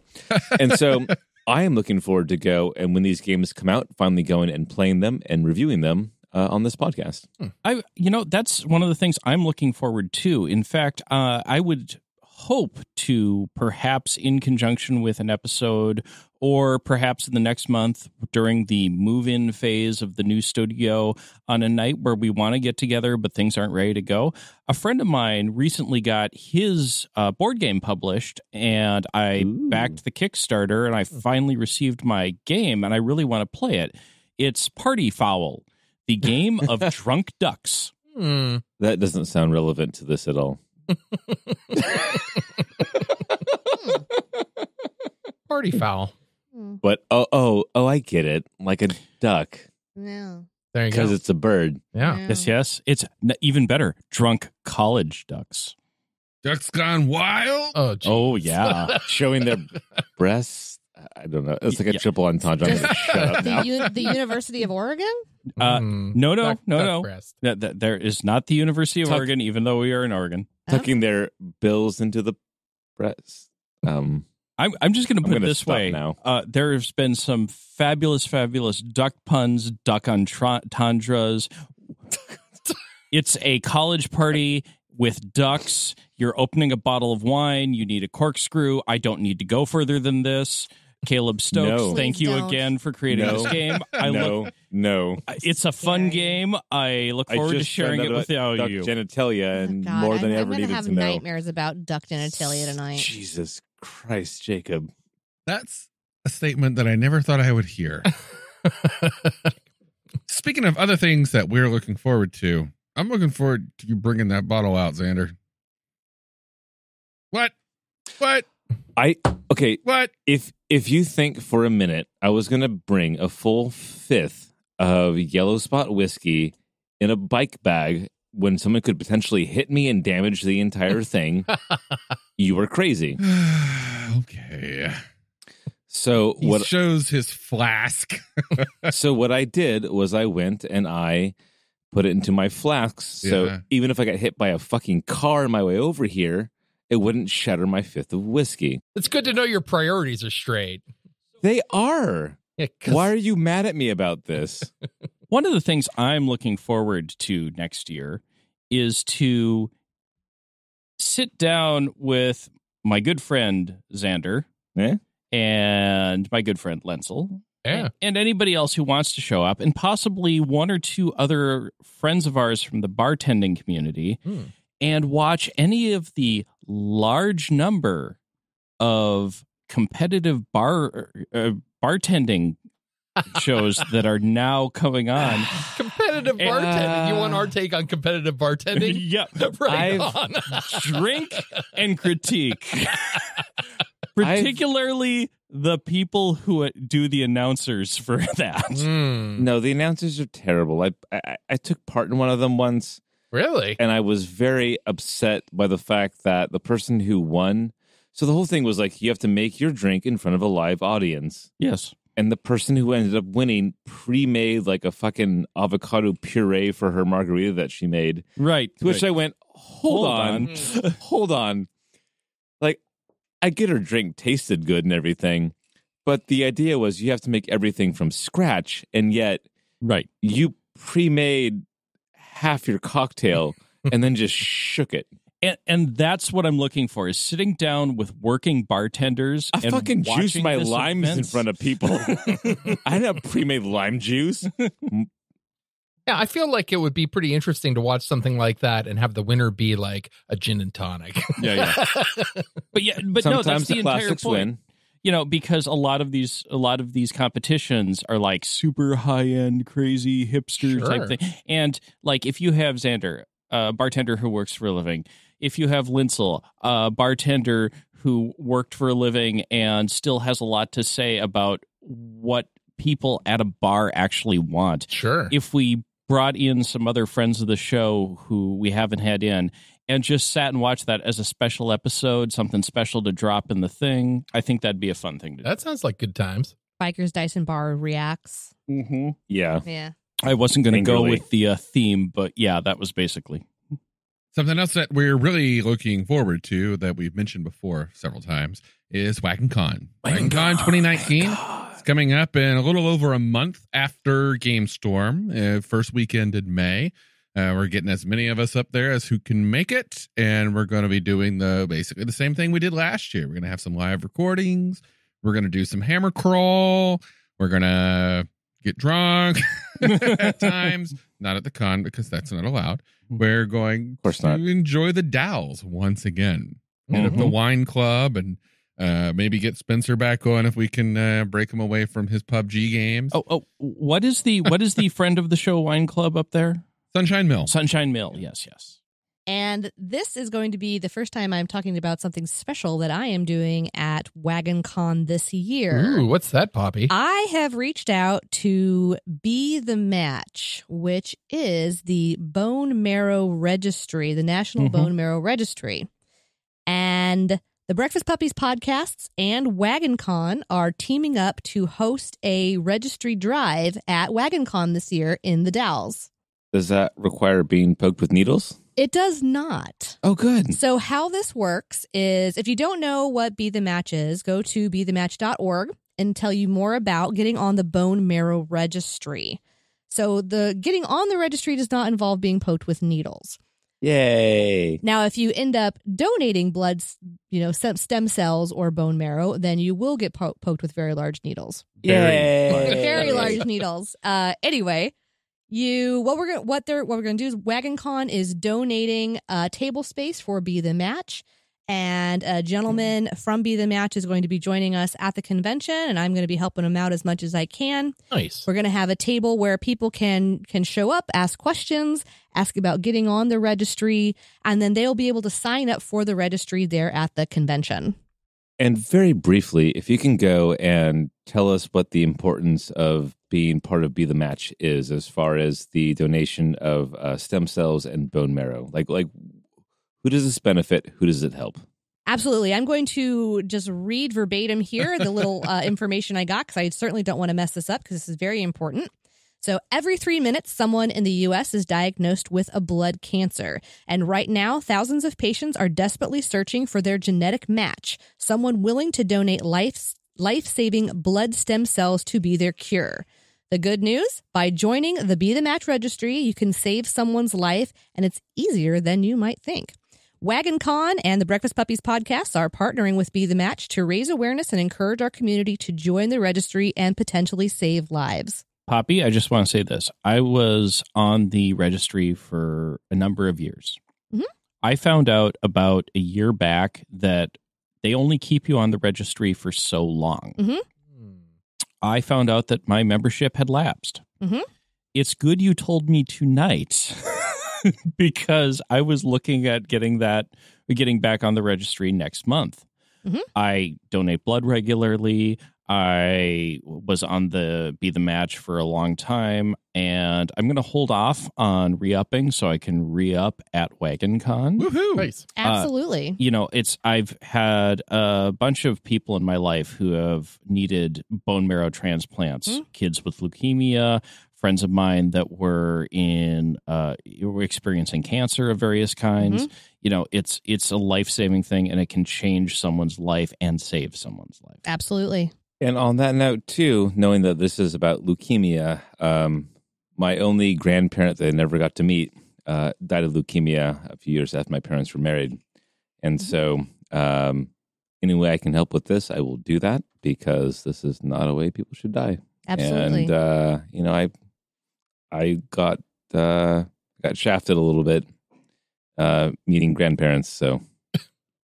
And so I am looking forward to go, and when these games come out, finally going and playing them and reviewing them. uh, on this podcast. I, you know, that's one of the things I'm looking forward to. In fact, uh, I would hope to perhaps in conjunction with an episode or perhaps in the next month during the move-in phase of the new studio on a night where we want to get together, but things aren't ready to go. A friend of mine recently got his uh, board game published, and I Ooh. backed the Kickstarter, and I finally received my game, and I really want to play it. It's Party Fowl, the game of drunk ducks. Hmm. That doesn't sound relevant to this at all. Party fowl. But oh oh oh I get it. Like a duck. No. There you go. Because it's a bird. Yeah. No. Yes, yes. It's even better. Drunk college ducks. Ducks gone wild? Oh, geez. Oh yeah. Showing their breasts. I don't know. It's like a yeah. triple entendre. I'm gonna shut up now. The, U- the University of Oregon? Uh, mm. No, no, duck, no, duck no. Breast. Th- th- there is not the University of Tuck- Oregon, even though we are in Oregon. Tucking oh. their bills into the breast. Um, I'm, I'm just going to put it this way. Now. Uh, there has been some fabulous, fabulous duck puns, duck entendres. It's a college party with ducks. You're opening a bottle of wine. You need a corkscrew. I don't need to go further than this. Caleb Stokes, no. thank Please you don't. again for creating no. this game. I no, look, no. It's a fun game. I look forward I to sharing it with all duck you. Genitalia and oh, more than I ever needed to know. I'm going to have nightmares about duck genitalia tonight. Jesus Christ, Jacob. That's a statement that I never thought I would hear. Speaking of other things that we're looking forward to, I'm looking forward to you bringing that bottle out, Xander. What? What? I okay. What if if you think for a minute I was gonna bring a full fifth of Yellow Spot whiskey in a bike bag when someone could potentially hit me and damage the entire thing? You were crazy. Okay. So he what shows his flask? So what I did was I went and I put it into my flask. So yeah. even if I got hit by a fucking car on my way over here, it wouldn't shatter my fifth of whiskey. It's good to know your priorities are straight. They are. Yeah, why are you mad at me about this? One of the things I'm looking forward to next year is to sit down with my good friend, Xander, eh? and my good friend, Lenzel, yeah. and anybody else who wants to show up, and possibly one or two other friends of ours from the bartending community, hmm. and watch any of the large number of competitive bar uh, bartending shows that are now coming on. Competitive bartending. Uh, you want our take on competitive bartending? Yep. Right on. Drink and critique. Particularly I've... the people who do the announcers for that. Mm. No, the announcers are terrible. I, I I took part in one of them once. Really? And I was very upset by the fact that the person who won. So the whole thing was like, you have to make your drink in front of a live audience. Yes. And the person who ended up winning pre-made like a fucking avocado puree for her margarita that she made. Right. To right. which I went, hold, hold on. on. Hold on. Like, I get her drink tasted good and everything. But the idea was you have to make everything from scratch. And yet, right. you pre-made half your cocktail and then just shook it. And and that's what I'm looking for, is sitting down with working bartenders. I and fucking juiced my limes event. in front of people. I had a pre-made lime juice. Yeah, I feel like it would be pretty interesting to watch something like that and have the winner be like a gin and tonic. yeah, yeah. But yeah, but Sometimes no, that's the, the entire point. Win. You know, because a lot of these a lot of these competitions are like super high end, crazy hipster sure. type thing. And like if you have Xander, a bartender who works for a living, if you have Lenzel, a bartender who worked for a living and still has a lot to say about what people at a bar actually want. Sure. If we brought in some other friends of the show who we haven't had in, and just sat and watched that as a special episode, something special to drop in the thing. I think that'd be a fun thing to do. That sounds like good times. Biker's Dyson Bar reacts. Mm-hmm. Yeah. Yeah. I wasn't going to go with the uh, theme, but yeah, that was basically. Something else that we're really looking forward to that we've mentioned before several times is Wagon Con. Wagon Con twenty nineteen. It's coming up in a little over a month after GameStorm, uh, first weekend in May. Uh, we're getting as many of us up there as who can make it, and we're going to be doing the basically the same thing we did last year. We're going to have some live recordings. We're going to do some hammer crawl. We're going to get drunk at times. Not at the con, because that's not allowed. We're going of course to not. enjoy the Dalles once again. Mm-hmm. And at the wine club, and uh, maybe get Spencer back on if we can uh, break him away from his P U B G games. Oh, oh what is the what is the friend of the show wine club up there? Sunshine Mill. Sunshine Mill, yes, yes. And this is going to be the first time I'm talking about something special that I am doing at Wagon Con this year. Ooh, what's that, Poppy? I have reached out to Be The Match, which is the Bone Marrow Registry, the National mm-hmm. Bone Marrow Registry. And the Breakfast Puppies podcasts and Wagon Con are teaming up to host a registry drive at Wagon Con this year in the Dalles. Does that require being poked with needles? It does not. Oh, good. So how this works is, if you don't know what Be The Match is, go to be the match dot org and tell you more about getting on the bone marrow registry. So the getting on the registry does not involve being poked with needles. Yay. Now, if you end up donating blood, you know, stem cells or bone marrow, then you will get po- poked with very large needles. Yay. Very, very large needles. Uh, anyway. You what we're gonna what they're what we're gonna do is Wagon Con is donating uh, table space for Be The Match, and a gentleman from Be The Match is going to be joining us at the convention, and I'm going to be helping him out as much as I can. Nice. We're going to have a table where people can can show up, ask questions, ask about getting on the registry, and then they'll be able to sign up for the registry there at the convention. And very briefly, if you can go and tell us what the importance of being part of Be The Match is as far as the donation of uh, stem cells and bone marrow. Like, like, who does this benefit? Who does it help? Absolutely. I'm going to just read verbatim here the little uh, information I got, because I certainly don't want to mess this up, because this is very important. So every three minutes, someone in the U S is diagnosed with a blood cancer. And right now, thousands of patients are desperately searching for their genetic match, someone willing to donate life's, life-saving blood stem cells to be their cure. The good news? By joining the Be The Match registry, you can save someone's life, and it's easier than you might think. Wagon Con and the Breakfast Puppies podcasts are partnering with Be The Match to raise awareness and encourage our community to join the registry and potentially save lives. Poppy, I just want to say this. I was on the registry for a number of years. Mm-hmm. I found out about a year back that they only keep you on the registry for so long. Mm-hmm. I found out that my membership had lapsed. Mm-hmm. It's good you told me tonight, because I was looking at getting that, getting back on the registry next month. Mm-hmm. I donate blood regularly. I was on the Be The Match for a long time, and I'm going to hold off on re-upping so I can re-up at Wagon Con. Woohoo! Nice. Absolutely. Uh, you know, it's I've had a bunch of people in my life who have needed bone marrow transplants, mm-hmm. kids with leukemia, friends of mine that were in uh, were experiencing cancer of various kinds. Mm-hmm. You know, it's it's a life-saving thing, and it can change someone's life and save someone's life. Absolutely. And on that note, too, knowing that this is about leukemia, um, my only grandparent that I never got to meet uh, died of leukemia a few years after my parents were married. And so um, any way I can help with this, I will do that, because this is not a way people should die. Absolutely. And, uh, you know, I I got, uh, got shafted a little bit uh, meeting grandparents, so...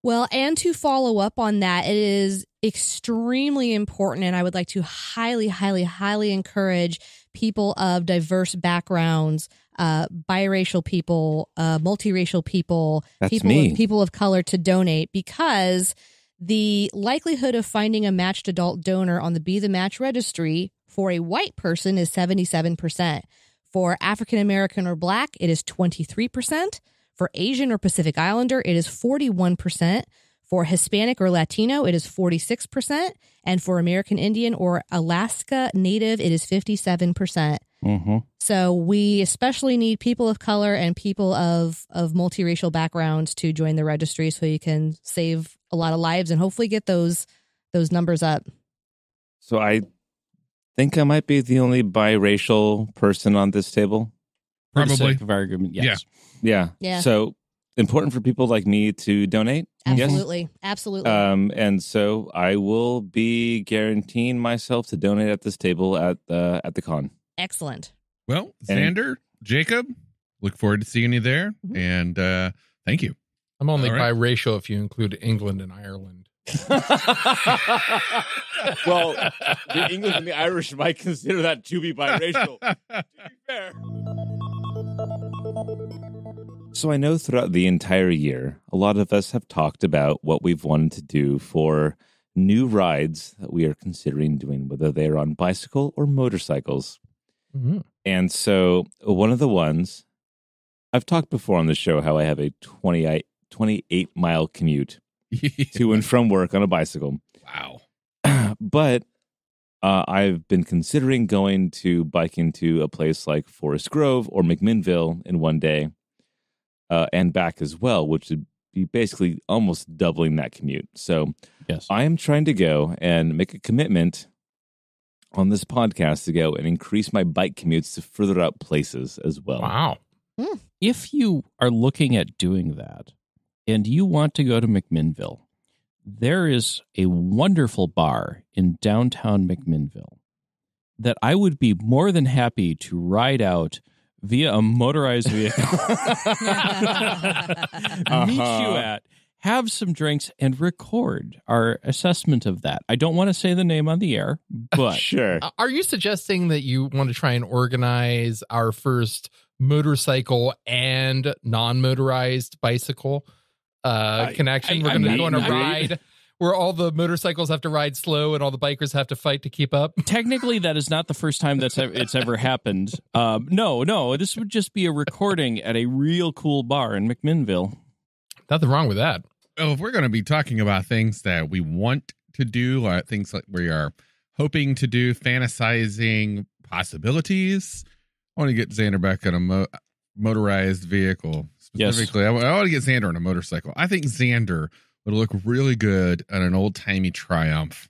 Well, and to follow up on that, it is extremely important, and I would like to highly, highly, highly encourage people of diverse backgrounds, uh, biracial people, uh, multiracial people, That's people, me. people of color, to donate, because the likelihood of finding a matched adult donor on the Be The Match registry for a white person is seventy-seven percent. For African American or Black, it is twenty-three percent. For Asian or Pacific Islander, it is forty-one percent. For Hispanic or Latino, it is forty-six percent. And for American Indian or Alaska Native, it is fifty-seven percent. Mm-hmm. So we especially need people of color and people of, of multiracial backgrounds to join the registry, so you can save a lot of lives and hopefully get those those numbers up. So I think I might be the only biracial person on this table. Probably. For argument, yes. Yeah. yeah. Yeah. So important for people like me to donate. Absolutely. Yes? Absolutely. Um, and so I will be guaranteeing myself to donate at this table at the, at the con. Excellent. Well, Xander, and, Jacob, look forward to seeing you there. Mm-hmm. And uh, thank you. I'm only right. biracial if you include England and Ireland. Well, the English and the Irish might consider that to be biracial. To be fair. So I know throughout the entire year, a lot of us have talked about what we've wanted to do for new rides that we are considering doing, whether they are on bicycle or motorcycles. Mm-hmm. And so one of the ones, I've talked before on the show how I have a twenty-eight mile commute to and from work on a bicycle. Wow. But uh, I've been considering going to biking to a place like Forest Grove or McMinnville in one day uh, and back as well, which would be basically almost doubling that commute. So yes. I am trying to go and make a commitment on this podcast to go and increase my bike commutes to further out places as well. Wow. Mm. If you are looking at doing that and you want to go to McMinnville, there is a wonderful bar in downtown McMinnville that I would be more than happy to ride out via a motorized vehicle, uh-huh. meet you at, have some drinks, and record our assessment of that. I don't want to say the name on the air, but... Sure. Are you suggesting that you want to try and organize our first motorcycle and non-motorized bicycle uh, I, connection? I, We're going to go on a ride I, where all the motorcycles have to ride slow and all the bikers have to fight to keep up. Technically, that is not the first time that's it's ever happened. Um, no, no, this would just be a recording at a real cool bar in McMinnville. Nothing wrong with that. Well, if we're going to be talking about things that we want to do, uh, things like we are hoping to do, fantasizing possibilities, I want to get Xander back on a mo- motorized vehicle. Specifically, yes. I, w- I want to get Xander on a motorcycle. I think Xander would look really good on an old-timey Triumph.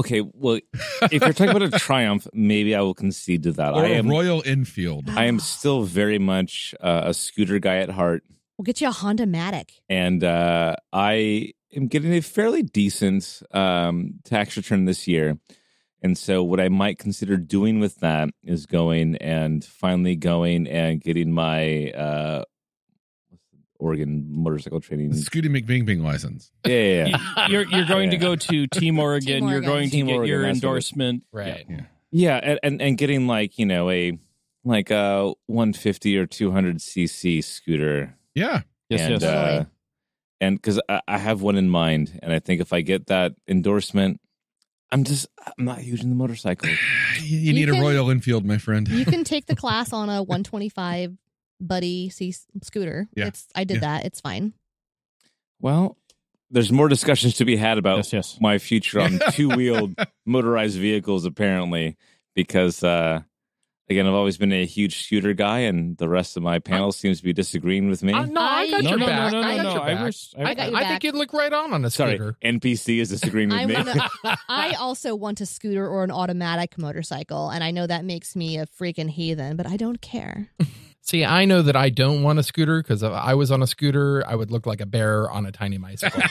Okay, well, if you're talking about a Triumph, maybe I will concede to that. Or I am Royal Enfield. I am still very much uh, a scooter guy at heart. We'll get you a Honda-matic. And uh, I am getting a fairly decent um, tax return this year. And so what I might consider doing with that is going and finally going and getting my uh, Oregon motorcycle training. The Scooty McBingbing license. Yeah, yeah, yeah. You're, you're going yeah. to go to Team Oregon. Team Oregon. You're going Team to Oregon, get your endorsement. Right. right. Yeah, yeah and, and, and getting like, you know, a like a one fifty or two hundred cc scooter. Yeah. Yes, and, yes. Uh, and because I, I have one in mind. And I think if I get that endorsement, I'm just, I'm not huge in the motorcycle. you, you need can, a Royal Enfield, my friend. You can take the class on a one twenty-five buddy C scooter. Yeah. It's, I did yeah. that. It's fine. Well, there's more discussions to be had about yes, yes. my future on two-wheeled motorized vehicles, apparently, because, uh, again, I've always been a huge scooter guy, and the rest of my panel I, seems to be disagreeing with me. Uh, no, I got your back. I got your back. I got your back. I think you'd look right on on a scooter. Sorry, N P C is disagreeing with I me. Wanna, I also want a scooter or an automatic motorcycle, and I know that makes me a freaking heathen, but I don't care. See, I know that I don't want a scooter because if I was on a scooter, I would look like a bear on a tiny bicycle.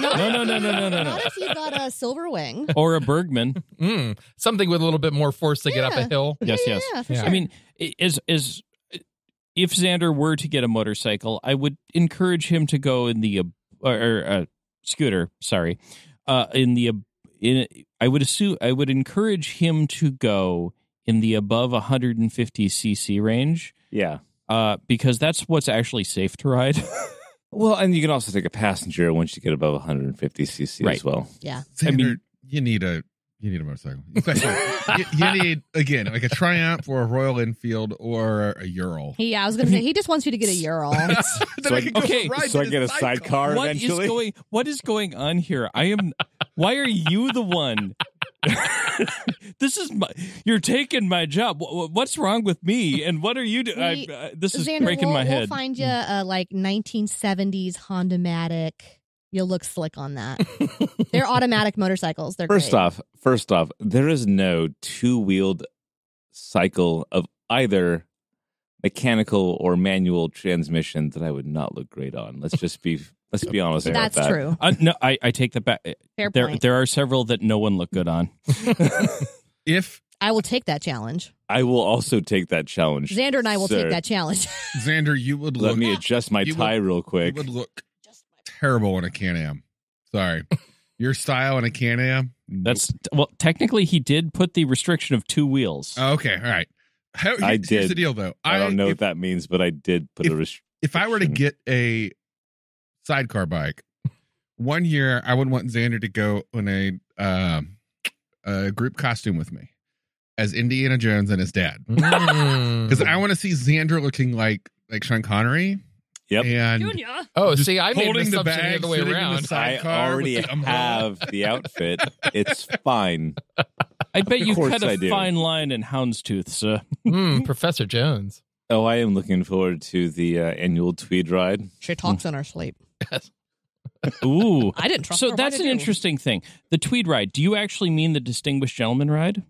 no, no, no, no, no, no, no. Not if you got a Silverwing. Or a Bergman. Mm, something with a little bit more force to yeah. get up a hill. Yes, yeah, yes. Yeah, for yeah. sure. I mean, is, is, if Xander were to get a motorcycle, I would encourage him to go in the, uh, or uh, scooter, sorry, uh, in the, in I would assume, I would encourage him to go in the above one fifty cc range. Yeah. Uh, because that's what's actually safe to ride. Well, and you can also take a passenger once you get above one fifty cc right. as well. Yeah. Xander, I mean, you need a you need a motorcycle. you, you need, again, like a Triumph or a Royal Enfield or a Ural. Yeah, I was going to say, he just wants you to get a Ural. so I, I okay, so I get a sidecar what eventually. Is going, what is going on here? I am. Why are you the one? This is my, you're taking my job. What's wrong with me? And what are you doing? Uh, this is Xander, breaking we'll, my head. We'll find you a like nineteen seventies Honda-matic You'll look slick on that. They're automatic motorcycles. They're first great. off, first off, there is no two-wheeled cycle of either mechanical or manual transmission that I would not look great on. Let's just be let's be honest about that. That's true. Uh, no, I, I take that back. Fair there, point. There are several that no one looked good on. If I will take that challenge. I will also take that challenge. Xander and I will sir. take that challenge. Xander, you would look. Let me adjust my tie would, real quick. You would look terrible in a Can-Am. Sorry. Your style in a Can-Am? That's, well, technically he did put the restriction of two wheels. Oh, okay. All right. How, I here's did. the deal, though. I, I don't know if, what that means, but I did put if, a restriction. If I were to get a sidecar bike, one year I would want Xander to go in a, uh, a group costume with me as Indiana Jones and his dad. Because I want to see Xander looking like like Sean Connery. Yep. And oh, see, I made an assumption the other way around. I already have the outfit. It's fine. I bet you cut a fine line in houndstooth, sir. Mm, Professor Jones. Oh, I am looking forward to the uh, annual tweed ride. She talks mm. in her sleep. Yes. Ooh. I didn't trust so her. So that's an you? interesting thing. The tweed ride. Do you actually mean the Distinguished Gentleman Ride?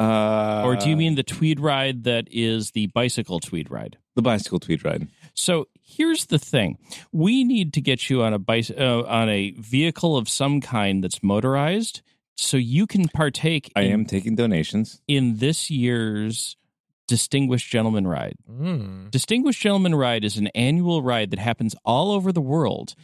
Uh, or do you mean the tweed ride that is the bicycle tweed ride? The bicycle tweed ride. So here's the thing. We need to get you on a bicy- uh, on a vehicle of some kind that's motorized so you can partake. I in, am taking donations. In this year's Distinguished Gentleman Ride. Mm. Distinguished Gentleman Ride is an annual ride that happens all over the world.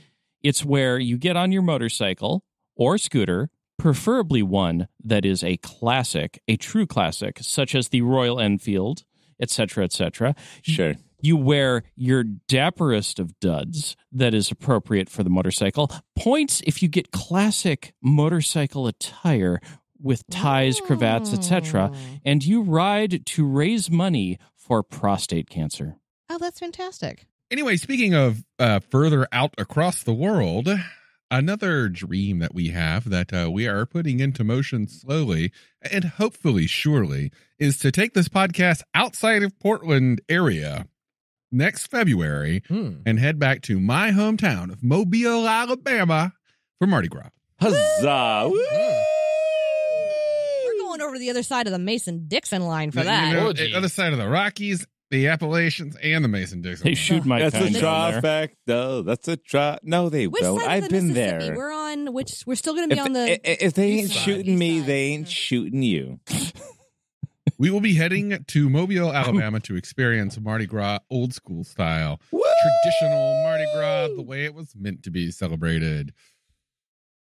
It's where you get on your motorcycle or scooter, preferably one that is a classic, a true classic, such as the Royal Enfield, et cetera, et cetera. Sure. You wear your dapperest of duds that is appropriate for the motorcycle. Points if you get classic motorcycle attire with ties, cravats, et cetera. And you ride to raise money for prostate cancer. Oh, that's fantastic. Anyway, speaking of uh, further out across the world... Another dream that we have that uh, we are putting into motion slowly and hopefully surely is to take this podcast outside of Portland area next February hmm. and head back to my hometown of Mobile, Alabama for Mardi Gras. Huzzah! Woo! We're going over the other side of the Mason-Dixon line for that. You know, oh, the other side of the Rockies, the Appalachians, and the Mason-Dixon. They shoot my That's a trifecta. That's a tri. No, they which won't. I've the been there. We're on. Which we're still going to be if, on the. If they ain't shooting me, they ain't shooting you. We will be heading to Mobile, Alabama, to experience Mardi Gras old school style, Woo! traditional Mardi Gras, the way it was meant to be celebrated.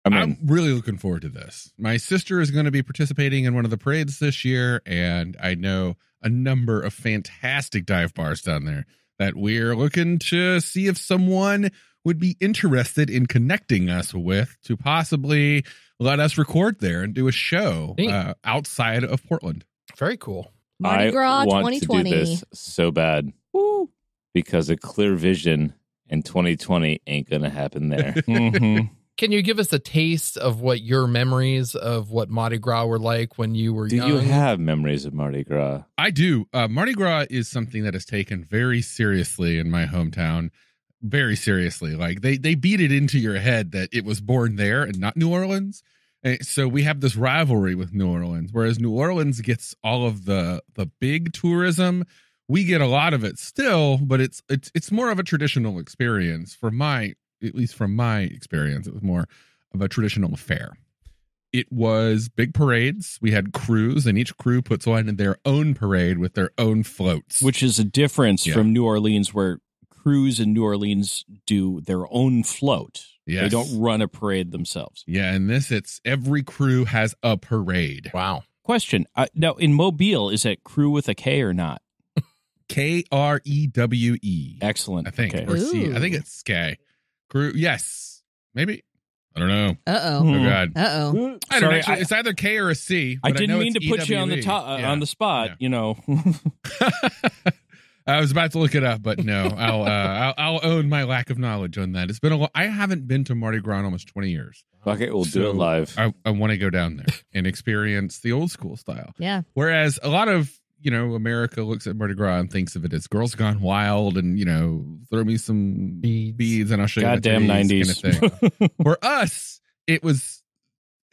I mean, I'm really looking forward to this. My sister is going to be participating in one of the parades this year, and I know a number of fantastic dive bars down there that we're looking to see if someone would be interested in connecting us with to possibly let us record there and do a show uh, outside of Portland. Very cool. Mardi Gras I want twenty twenty. To do this so bad. Woo. Because a clear vision in twenty twenty ain't going to happen there. Mm-hmm. Can you give us a taste of what your memories of what Mardi Gras were like when you were do young? Do you have memories of Mardi Gras? I do. Uh, Mardi Gras is something that is taken very seriously in my hometown. Very seriously. Like they, they beat it into your head that it was born there and not New Orleans. And so we have this rivalry with New Orleans, whereas New Orleans gets all of the, the big tourism. We get a lot of it still, but it's it's it's more of a traditional experience for my at least from my experience, it was more of a traditional affair. It was big parades. We had crews, and each crew puts on in their own parade with their own floats. Which is a difference yeah. from New Orleans, where crews in New Orleans do their own float. Yes. They don't run a parade themselves. Yeah, and this, it's every crew has a parade. Wow. Question. Uh, now, in Mobile, is that crew with a K or not? K R E W E. Excellent. I think. Okay. Or C. I think it's K. Crew, yes, maybe. I don't know. Uh oh. Oh God. Uh oh. I don't know. Actually, I, it's either K or a C. I didn't I mean to put E W E. You on the top uh, yeah. on the spot. Yeah. You know. I was about to look it up, but no, I'll, uh, I'll I'll own my lack of knowledge on that. It's been a long, I haven't been to Mardi Gras in almost twenty years. Okay, we'll so do it live. I, I want to go down there and experience the old school style. Yeah. Whereas a lot of you know, America looks at Mardi Gras and thinks of it as Girls Gone Wild and, you know, throw me some beads, beads and I'll show Goddamn you nineties kind of thing. For us, it was,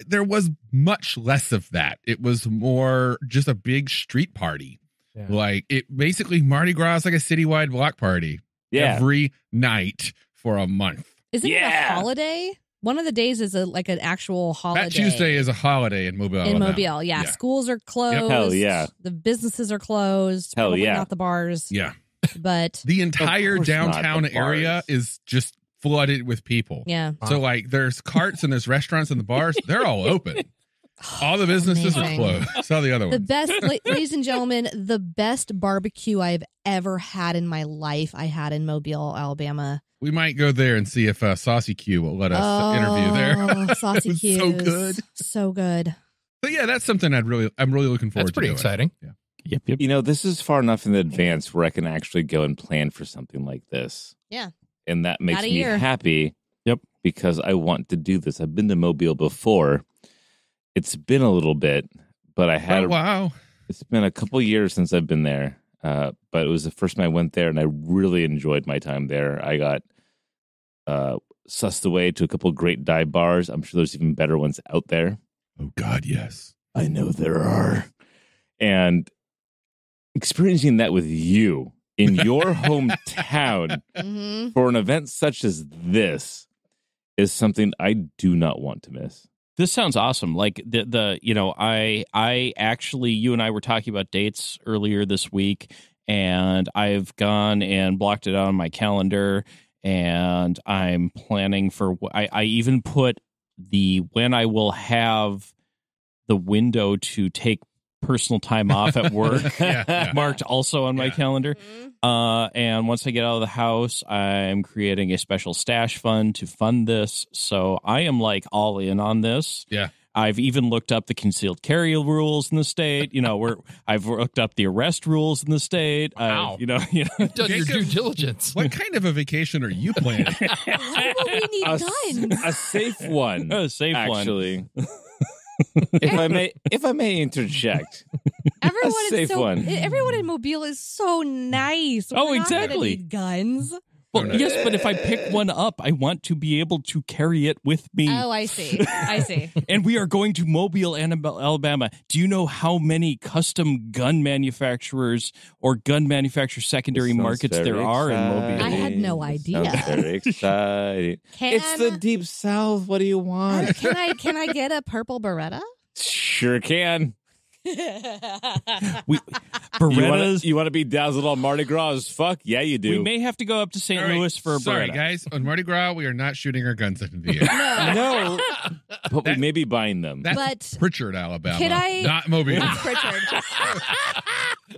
there was much less of that. It was more just a big street party. Yeah. Like, it basically, Mardi Gras is like a citywide block party yeah. every night for a month. Isn't yeah. it a holiday? One of the days is a, like an actual holiday. That Tuesday is a holiday in Mobile. In Mobile, yeah. yeah. Schools are closed. Yep. Hell yeah. The businesses are closed. Hell yeah. Not the bars. Yeah. But the entire downtown the area is just flooded with people. Yeah. Wow. So like there's carts and there's restaurants and the bars. They're all open. All the businesses Amazing. Are closed. All the other ones. The best, ladies and gentlemen, the best barbecue I've ever had in my life. I had in Mobile, Alabama. We might go there and see if uh, Saucy Q will let us oh, interview there. Saucy Q, so good, so good. But yeah, that's something I'd really, I'm really looking forward. That's pretty to exciting. Yeah. Yep, yep. You know, this is far enough in advance where I can actually go and plan for something like this. Yeah, and that makes me year. happy. Yep, because I want to do this. I've been to Mobile before. It's been a little bit, but I had. Oh, wow, it's been a couple years since I've been there. Uh, but it was the first time I went there, and I really enjoyed my time there. I got uh, sussed away to a couple of great dive bars. I'm sure there's even better ones out there. Oh, God, yes. I know there are. And experiencing that with you in your hometown mm-hmm. for an event such as this is something I do not want to miss. This sounds awesome. Like the the you know, I I actually you and I were talking about dates earlier this week, and I've gone and blocked it out on my calendar, and I'm planning for I, I even put the when I will have the window to take personal time off at work yeah, yeah. marked also on yeah. my calendar. Uh, and once I get out of the house, I'm creating a special stash fund to fund this. So I am like all in on this. Yeah. I've even looked up the concealed carry rules in the state. You know, we're I've looked up the arrest rules in the state. Wow. I've, you know, you know. You've done Jacob, your due diligence. What kind of a vacation are you planning? Why will we need a, guns? A safe one. A safe actually. One. Actually. if I may, if I may interject, everyone a safe is so, one. Everyone in Mobile is so nice. We're oh, not exactly. Need guns. Well, yes, but if I pick one up, I want to be able to carry it with me. Oh, I see. I see. And we are going to Mobile, Alabama. Do you know how many custom gun manufacturers or gun manufacturer secondary markets there exciting. Are in Mobile? I had no idea. Very exciting. Can, it's the Deep South. What do you want? Can I can I get a purple Beretta? Sure can. we, Berettas, you want to be dazzled on Mardi Gras as fuck? Yeah, you do. We may have to go up to Saint Right. Louis for a Beretta. Sorry, guys. On Mardi Gras, we are not shooting our guns in the air. No. no. But that, we may be buying them. That's but Pritchard, Alabama. Could I, not Mobile. Pritchard.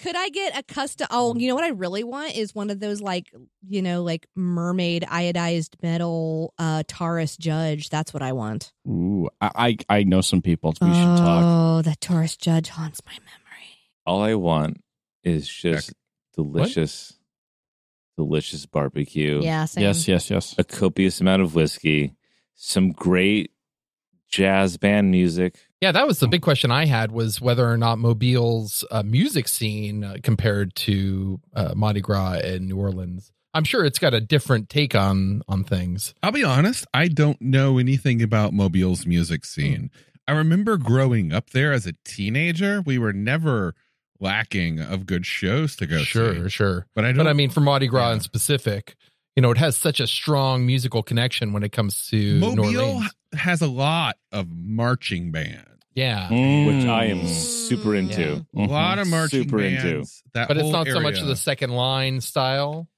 Could I get a custom... Oh, you know what I really want is one of those, like, you know, like mermaid iodized metal uh, Taurus Judge. That's what I want. Ooh, I, I, I know some people. We oh, should talk. Oh, that Taurus Judge haunts my memory. All I want is just Heck. delicious, what? delicious barbecue. Yeah, same. Yes, yes, yes. A copious amount of whiskey, some great jazz band music. Yeah, that was the big question I had was whether or not Mobile's uh, music scene uh, compared to uh, Mardi Gras in New Orleans. I'm sure it's got a different take on on things. I'll be honest. I don't know anything about Mobile's music scene. I remember growing up there as a teenager. We were never lacking of good shows to go sure, to. Sure, sure. But I, don't, but I mean, for Mardi Gras yeah. in specific, you know, it has such a strong musical connection when it comes to Mobile New Orleans. Has a lot of marching bands. Yeah. Mm. Which I am super into. Yeah. A lot of marching super bands. Super into. That but it's not area. So much of the second line style.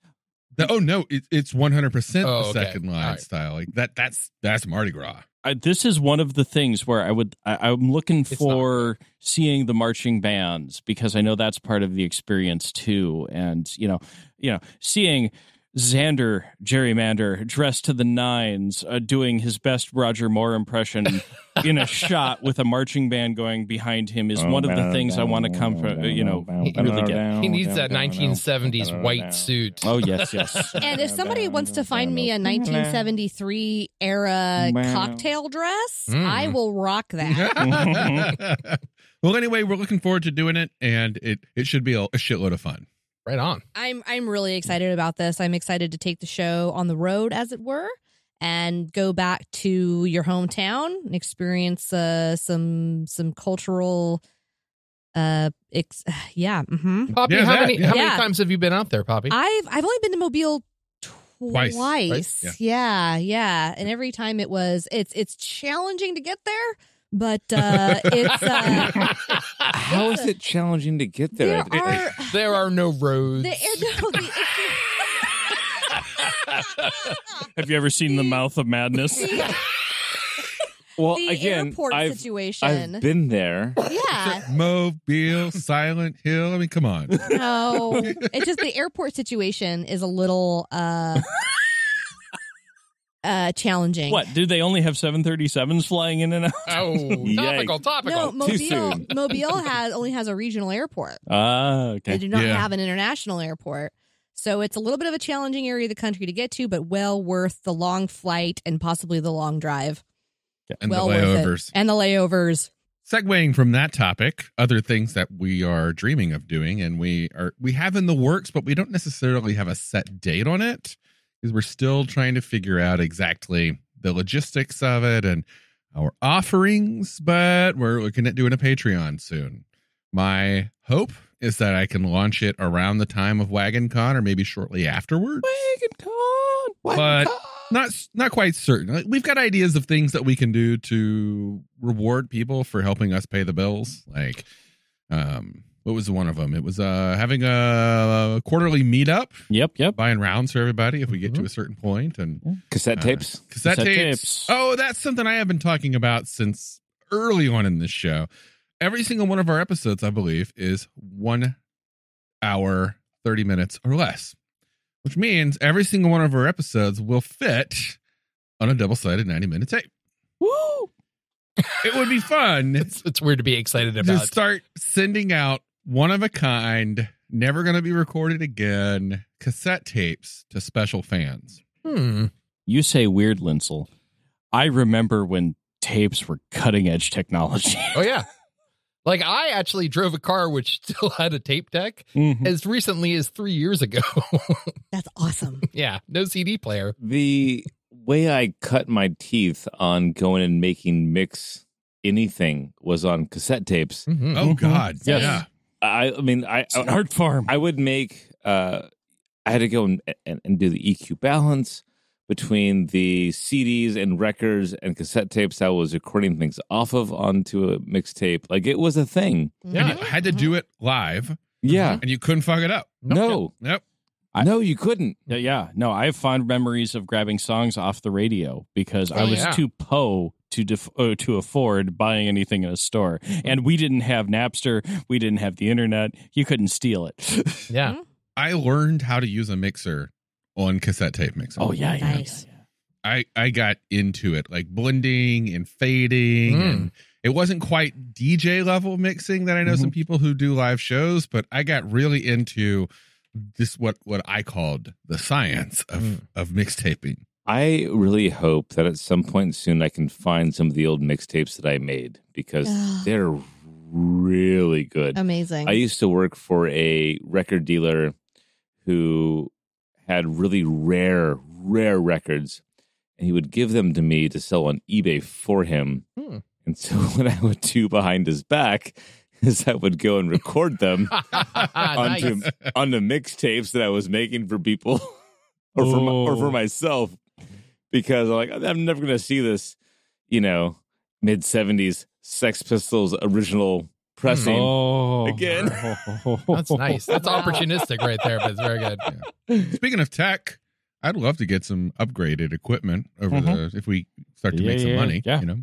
The, oh, no. It, it's one hundred percent oh, the second okay. line right. style. Like that. That's that's Mardi Gras. I, this is one of the things where I would, I, I'm looking it's for not. seeing the marching bands because I know that's part of the experience too. And, you know, you know, seeing Xander Gerrymander, dressed to the nines, uh, doing his best Roger Moore impression in a shot with a marching band going behind him is one of the things I want to come from, you know, really get. He needs that nineteen seventies white suit. Oh, yes, yes. And if somebody wants to find me a nineteen seventy-three era cocktail dress, mm. I will rock that. Well, anyway, we're looking forward to doing it, and it, it should be a, a shitload of fun. Right on. I'm I'm really excited about this. I'm excited to take the show on the road, as it were, and go back to your hometown and experience uh, some some cultural. Uh, ex- yeah. Mm-hmm. Poppy, yeah, how that, many yeah. how many yeah. times have you been out there, Poppy? I've I've only been to Mobile twice. Twice. Right? Yeah. yeah, yeah, and every time it was it's it's challenging to get there. But uh, it's uh, how is it challenging to get there? There are, there are no roads. The, no, the, Have you ever seen the, the Mouth of Madness? The, well, the again, airport I've, situation. I've been there. Yeah, Mobile, Silent Hill. I mean, come on. No, it's just the airport situation is a little. Uh, Uh, challenging. What? Do they only have seven thirty-sevens flying in and out? Oh, topical, topical. No, Mobile, Too soon. Mobile has only has a regional airport. Ah, uh, okay. They do not yeah. have an international airport. So it's a little bit of a challenging area of the country to get to, but well worth the long flight and possibly the long drive. Yeah. And well the layovers. And the layovers. Segueing from that topic, other things that we are dreaming of doing and we are we have in the works, but we don't necessarily have a set date on it. Because we're still trying to figure out exactly the logistics of it and our offerings, but we're looking at doing a Patreon soon. My hope is that I can launch it around the time of Wagon Con or maybe shortly afterwards. Wagon Con! Wagon but Con. not not quite certain. We've got ideas of things that we can do to reward people for helping us pay the bills. Like, um... what was one of them? It was uh, having a, a quarterly meetup. Yep, yep. Buying rounds for everybody if we get mm-hmm. to a certain point. And yeah. Cassette tapes. Uh, cassette, cassette tapes. tapes. Oh, that's something I have been talking about since early on in this show. Every single one of our episodes, I believe, is one hour, thirty minutes or less, which means every single one of our episodes will fit on a double-sided ninety-minute tape. Woo! It would be fun. It's, it's weird to be excited about. To start sending out one of a kind, never going to be recorded again, cassette tapes to special fans. Hmm. You say weird, Linsel. I remember when tapes were cutting edge technology. Oh, yeah. Like, I actually drove a car which still had a tape deck mm-hmm. as recently as three years ago. That's awesome. Yeah. No C D player. The way I cut my teeth on going and making mix anything was on cassette tapes. Mm-hmm. Oh, God. Mm-hmm. Yes. Yeah. I, I mean, I, I art farm. I would make. Uh, I had to go and, and, and do the E Q balance between the C Ds and records and cassette tapes I was recording things off of onto a mixtape. Like it was a thing. Yeah, and you had to do it live. Yeah, and you couldn't fuck it up. No, nope. nope. I, no, you couldn't. Yeah, yeah. No, I have fond memories of grabbing songs off the radio because oh, I was yeah. too po. to def- uh, to afford buying anything in a store. And we didn't have Napster. We didn't have the internet. You couldn't steal it. Yeah. I learned how to use a mixer on cassette tape mixer. Oh, yeah. yeah. Nice. I, I got into it, like blending and fading. Mm. And it wasn't quite D J level mixing that I know mm-hmm. some people who do live shows, but I got really into this, what, what I called the science of, mm. of mixtaping. I really hope that at some point soon I can find some of the old mixtapes that I made because they're really good. Amazing. I used to work for a record dealer who had really rare, rare records, and he would give them to me to sell on eBay for him. Hmm. And so what I would do behind his back is I would go and record them onto, nice. on the mixtapes that I was making for people or, for my, or for myself. Because I'm like, I'm never going to see this, you know, mid-seventies Sex Pistols original pressing oh, again. That's nice. That's opportunistic right there, but it's very good. Yeah. Speaking of tech, I'd love to get some upgraded equipment over mm-hmm. the if we start to yeah, make some yeah, money. Yeah. You know,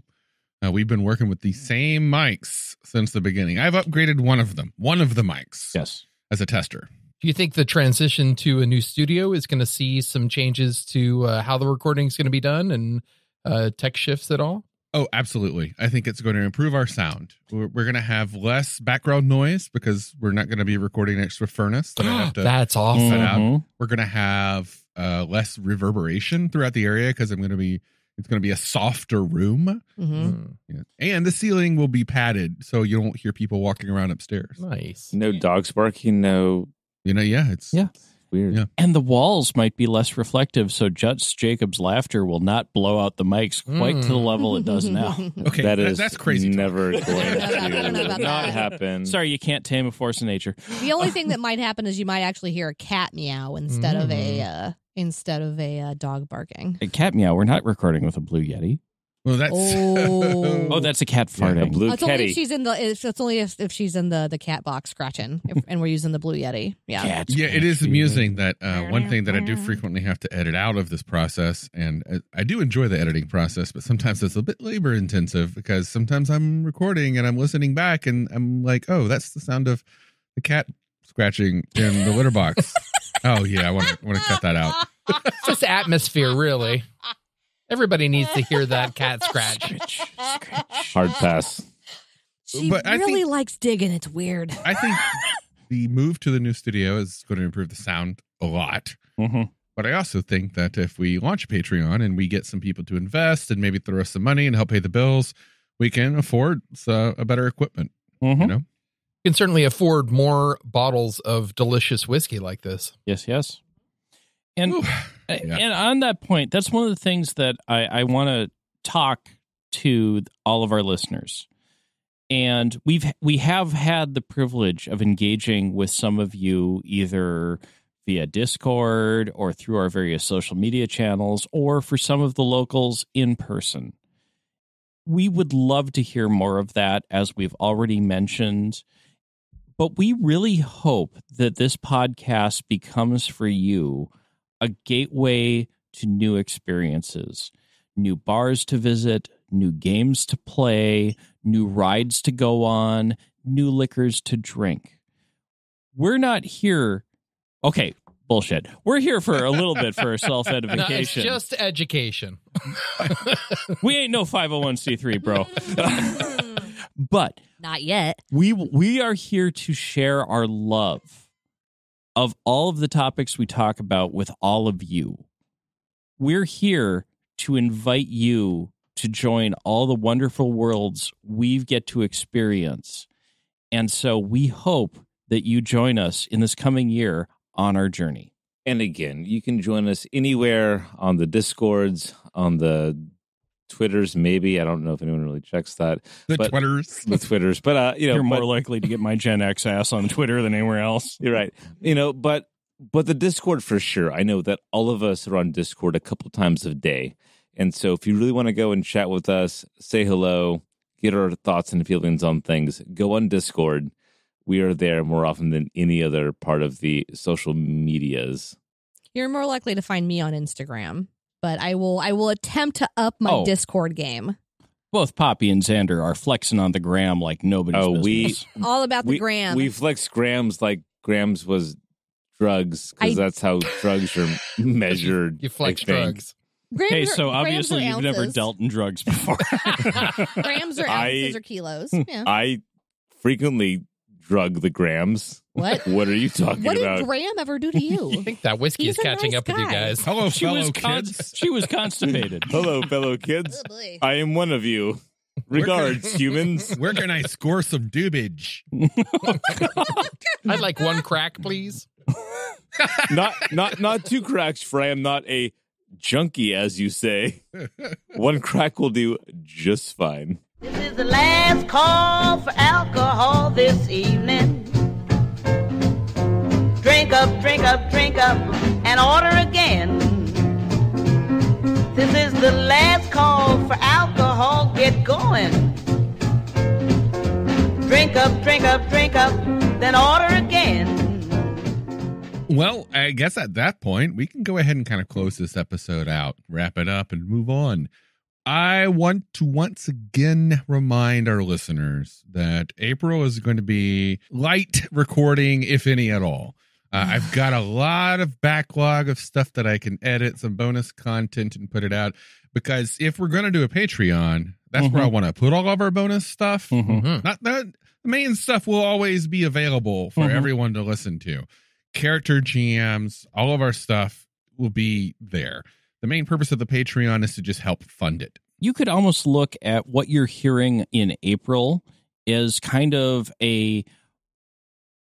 uh, we've been working with the same mics since the beginning. I've upgraded one of them, one of the mics. Yes, as a tester. Do you think the transition to a new studio is going to see some changes to uh, how the recording is going to be done and uh, tech shifts at all? Oh, absolutely. I think it's going to improve our sound. We're, we're going to have less background noise because we're not going to be recording next to a furnace. That I have to That's awesome. Set up. Mm-hmm. We're going to have uh, less reverberation throughout the area because I'm going to be, it's going to be a softer room. Mm-hmm. Yeah. And the ceiling will be padded so you don't hear people walking around upstairs. Nice. No dogs barking, no. You know, yeah, it's, yeah. it's weird. Yeah. And the walls might be less reflective, so Judge Jacob's laughter will not blow out the mics quite mm. to the level it does now. Okay, that is that's crazy. Never going to not happen. Sorry, you can't tame a force of nature. The only thing that might happen is you might actually hear a cat meow instead mm. of a uh, instead of a uh, dog barking. A cat meow. We're not recording with a blue yeti. Well, that's oh. oh, that's a cat farting. Yeah, a blue it's only if she's in the. It's, it's only if, if she's in the, the cat box scratching, if, and we're using the blue yeti. Yeah, Cats yeah. It is amusing that uh, one thing that I do frequently have to edit out of this process, and I do enjoy the editing process, but sometimes it's a bit labor intensive because sometimes I'm recording and I'm listening back, and I'm like, oh, that's the sound of the cat scratching in the litter box. Oh yeah, I want to want to cut that out. It's just atmosphere, really. Everybody needs to hear that cat scratch. Scratch, scratch. Hard pass. She but really think, likes digging. It's weird. I think the move to the new studio is going to improve the sound a lot. Mm-hmm. But I also think that if we launch Patreon and we get some people to invest and maybe throw us some money and help pay the bills, we can afford uh, a better equipment. Mm-hmm. You know, you can certainly afford more bottles of delicious whiskey like this. Yes, yes. And Ooh, yeah. and on that point, that's one of the things that I, I want to talk to all of our listeners. And we've we have had the privilege of engaging with some of you either via Discord or through our various social media channels, or for some of the locals in person. We would love to hear more of that, as we've already mentioned. But we really hope that this podcast becomes for you a gateway to new experiences, new bars to visit, new games to play, new rides to go on, new liquors to drink. We're not here. Okay, bullshit. We're here for a little bit for self-edification. No, it's just education. We ain't no five oh one c three, bro. But not yet. We we are here to share our love of all of the topics we talk about with all of you. We're here to invite you to join all the wonderful worlds we get to experience. And so we hope that you join us in this coming year on our journey. And again, you can join us anywhere on the Discords, on the Twitters, maybe. I don't know if anyone really checks that. The but, Twitters. The Twitters. But, uh, you know, you're more but, likely to get my Gen X ass on Twitter than anywhere else. You're right. You know, but but the Discord for sure. I know that all of us are on Discord a couple times a day. And so if you really want to go and chat with us, say hello, get our thoughts and feelings on things, go on Discord. We are there more often than any other part of the social medias. You're more likely to find me on Instagram. But I will I will attempt to up my oh. Discord game. Both Poppy and Xander are flexing on the gram like nobody's oh, business. We, all about the we, gram. We flex grams like grams was drugs, because that's how drugs are measured. You flex drugs. Grams hey, are, so obviously you've ounces. Never dealt in drugs before. Grams or ounces I, or kilos. Yeah. I frequently drug the grams. What? What are you talking what about? What did Graham ever do to you? I think that whiskey He's is catching nice up guy. With you guys. Hello, she fellow kids. Cons- she was constipated. Hello, fellow kids. Oh, I am one of you. Regards, where can, humans. Where can I score some doobage? I'd like one crack, please. Not, not, not two cracks, for I am not a junkie, as you say. One crack will do just fine. This is the last call for alcohol this evening. Drink up, drink up, drink up, and order again. This is the last call for alcohol. Get going. Drink up, drink up, drink up, then order again. Well, I guess at that point, we can go ahead and kind of close this episode out, wrap it up, and move on. I want to once again remind our listeners that April is going to be light recording, if any at all. Uh, I've got a lot of backlog of stuff that I can edit, some bonus content, and put it out. Because if we're going to do a Patreon, that's mm-hmm. where I want to put all of our bonus stuff. Mm-hmm. Not that the main stuff will always be available for mm-hmm. everyone to listen to. Character G Ms, all of our stuff will be there. The main purpose of the Patreon is to just help fund it. You could almost look at what you're hearing in April as kind of a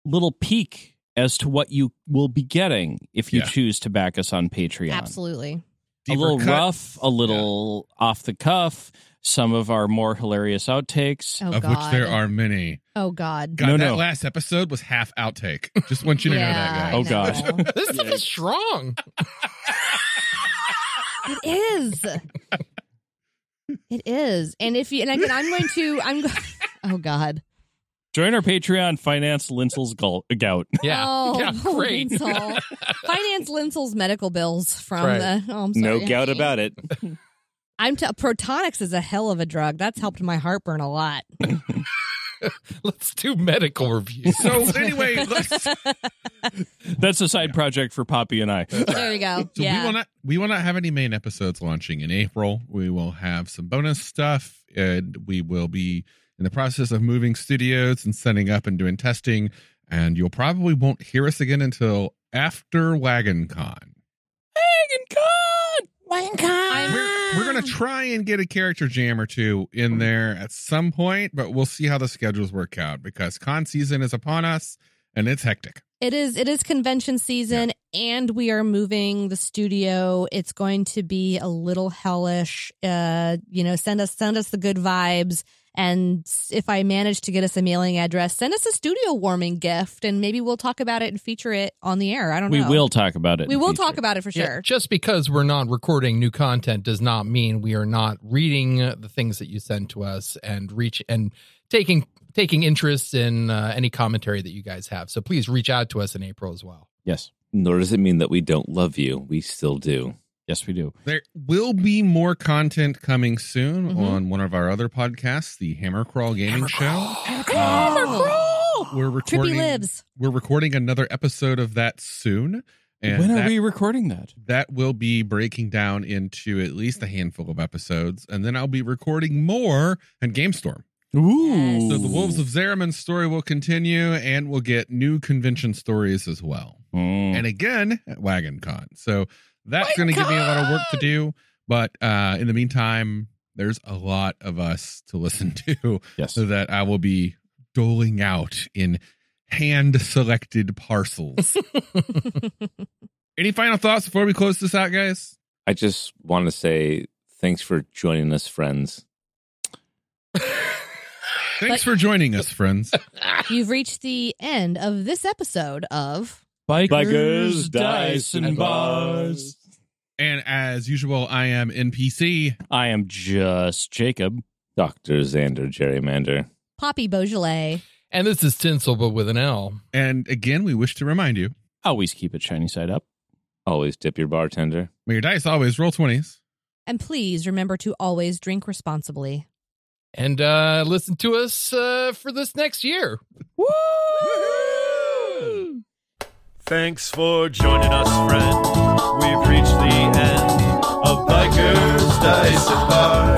little peek as to what you will be getting if you yeah. choose to back us on Patreon. Absolutely. Deeper a little cut. rough, a little yeah. off the cuff, some of our more hilarious outtakes. Oh, of God. Which there are many. Oh, God. God no, that no. last episode was half outtake. Just want you to yeah, know that, guys. Oh, God. This stuff is strong. It is. It is. And if you, and again, I'm going to, I'm going, oh, God. Join our Patreon, Finance Linsel's Gout. Yeah. Oh, yeah, great. Linsel. Finance Linsel's medical bills from right. the... Oh, I'm sorry. No gout about it. I'm t- Protonix is a hell of a drug. That's helped my heartburn a lot. Let's do medical reviews. So anyway, let's... That's a side yeah. project for Poppy and I. There you go. So yeah. we will not, we will not have any main episodes launching in April. We will have some bonus stuff, and we will be... in the process of moving studios and setting up and doing testing, and you'll probably won't hear us again until after Wagon Con. Wagon Con! Wagon Con! We're, we're going to try and get a character jam or two in there at some point, but we'll see how the schedules work out, because con season is upon us, and it's hectic. It is. It is convention season, yeah. and we are moving the studio. It's going to be a little hellish. Uh, you know, send us send us the good vibes. And if I manage to get us a mailing address, send us a studio warming gift, and maybe we'll talk about it and feature it on the air. I don't we know. We will talk about it. We will talk about it for yeah, sure. Just because we're not recording new content does not mean we are not reading the things that you send to us and reach and taking taking interest in uh, any commentary that you guys have. So please reach out to us in April as well. Yes. Nor does it mean that we don't love you. We still do. Yes, we do. There will be more content coming soon mm-hmm. on one of our other podcasts, the Hammer Crawl Gaming Hammer Show. Hammer Crawl! Hammer Crawl! We're recording, Trippy lives. We're recording another episode of that soon. And when are that, we recording that? That will be breaking down into at least a handful of episodes, and then I'll be recording more on GameStorm. Ooh! So the Wolves of Zeraman's story will continue, and we'll get new convention stories as well. Oh. And again, at Wagon Con. So... that's going to give me a lot of work to do, but uh, in the meantime, there's a lot of us to listen to, yes. so that I will be doling out in hand-selected parcels. Any final thoughts before we close this out, guys? I just want to say thanks for joining us, friends. Thanks but, for joining us, friends. You've reached the end of this episode of... Bikers, Bikers, Dice, and, and Bars. And as usual, I am N P C. I am Just Jacob. Doctor Xander Gerrymander. Poppy Beaujolais. And this is Tinsel, but with an L. And again, we wish to remind you. Always keep it shiny side up. Always tip your bartender. May your dice always roll twenties. And please remember to always drink responsibly. And uh, listen to us uh, for this next year. Woo! Woo-hoo! Thanks for joining us, friend. We've reached the end of Bikers, Dice, and Bars.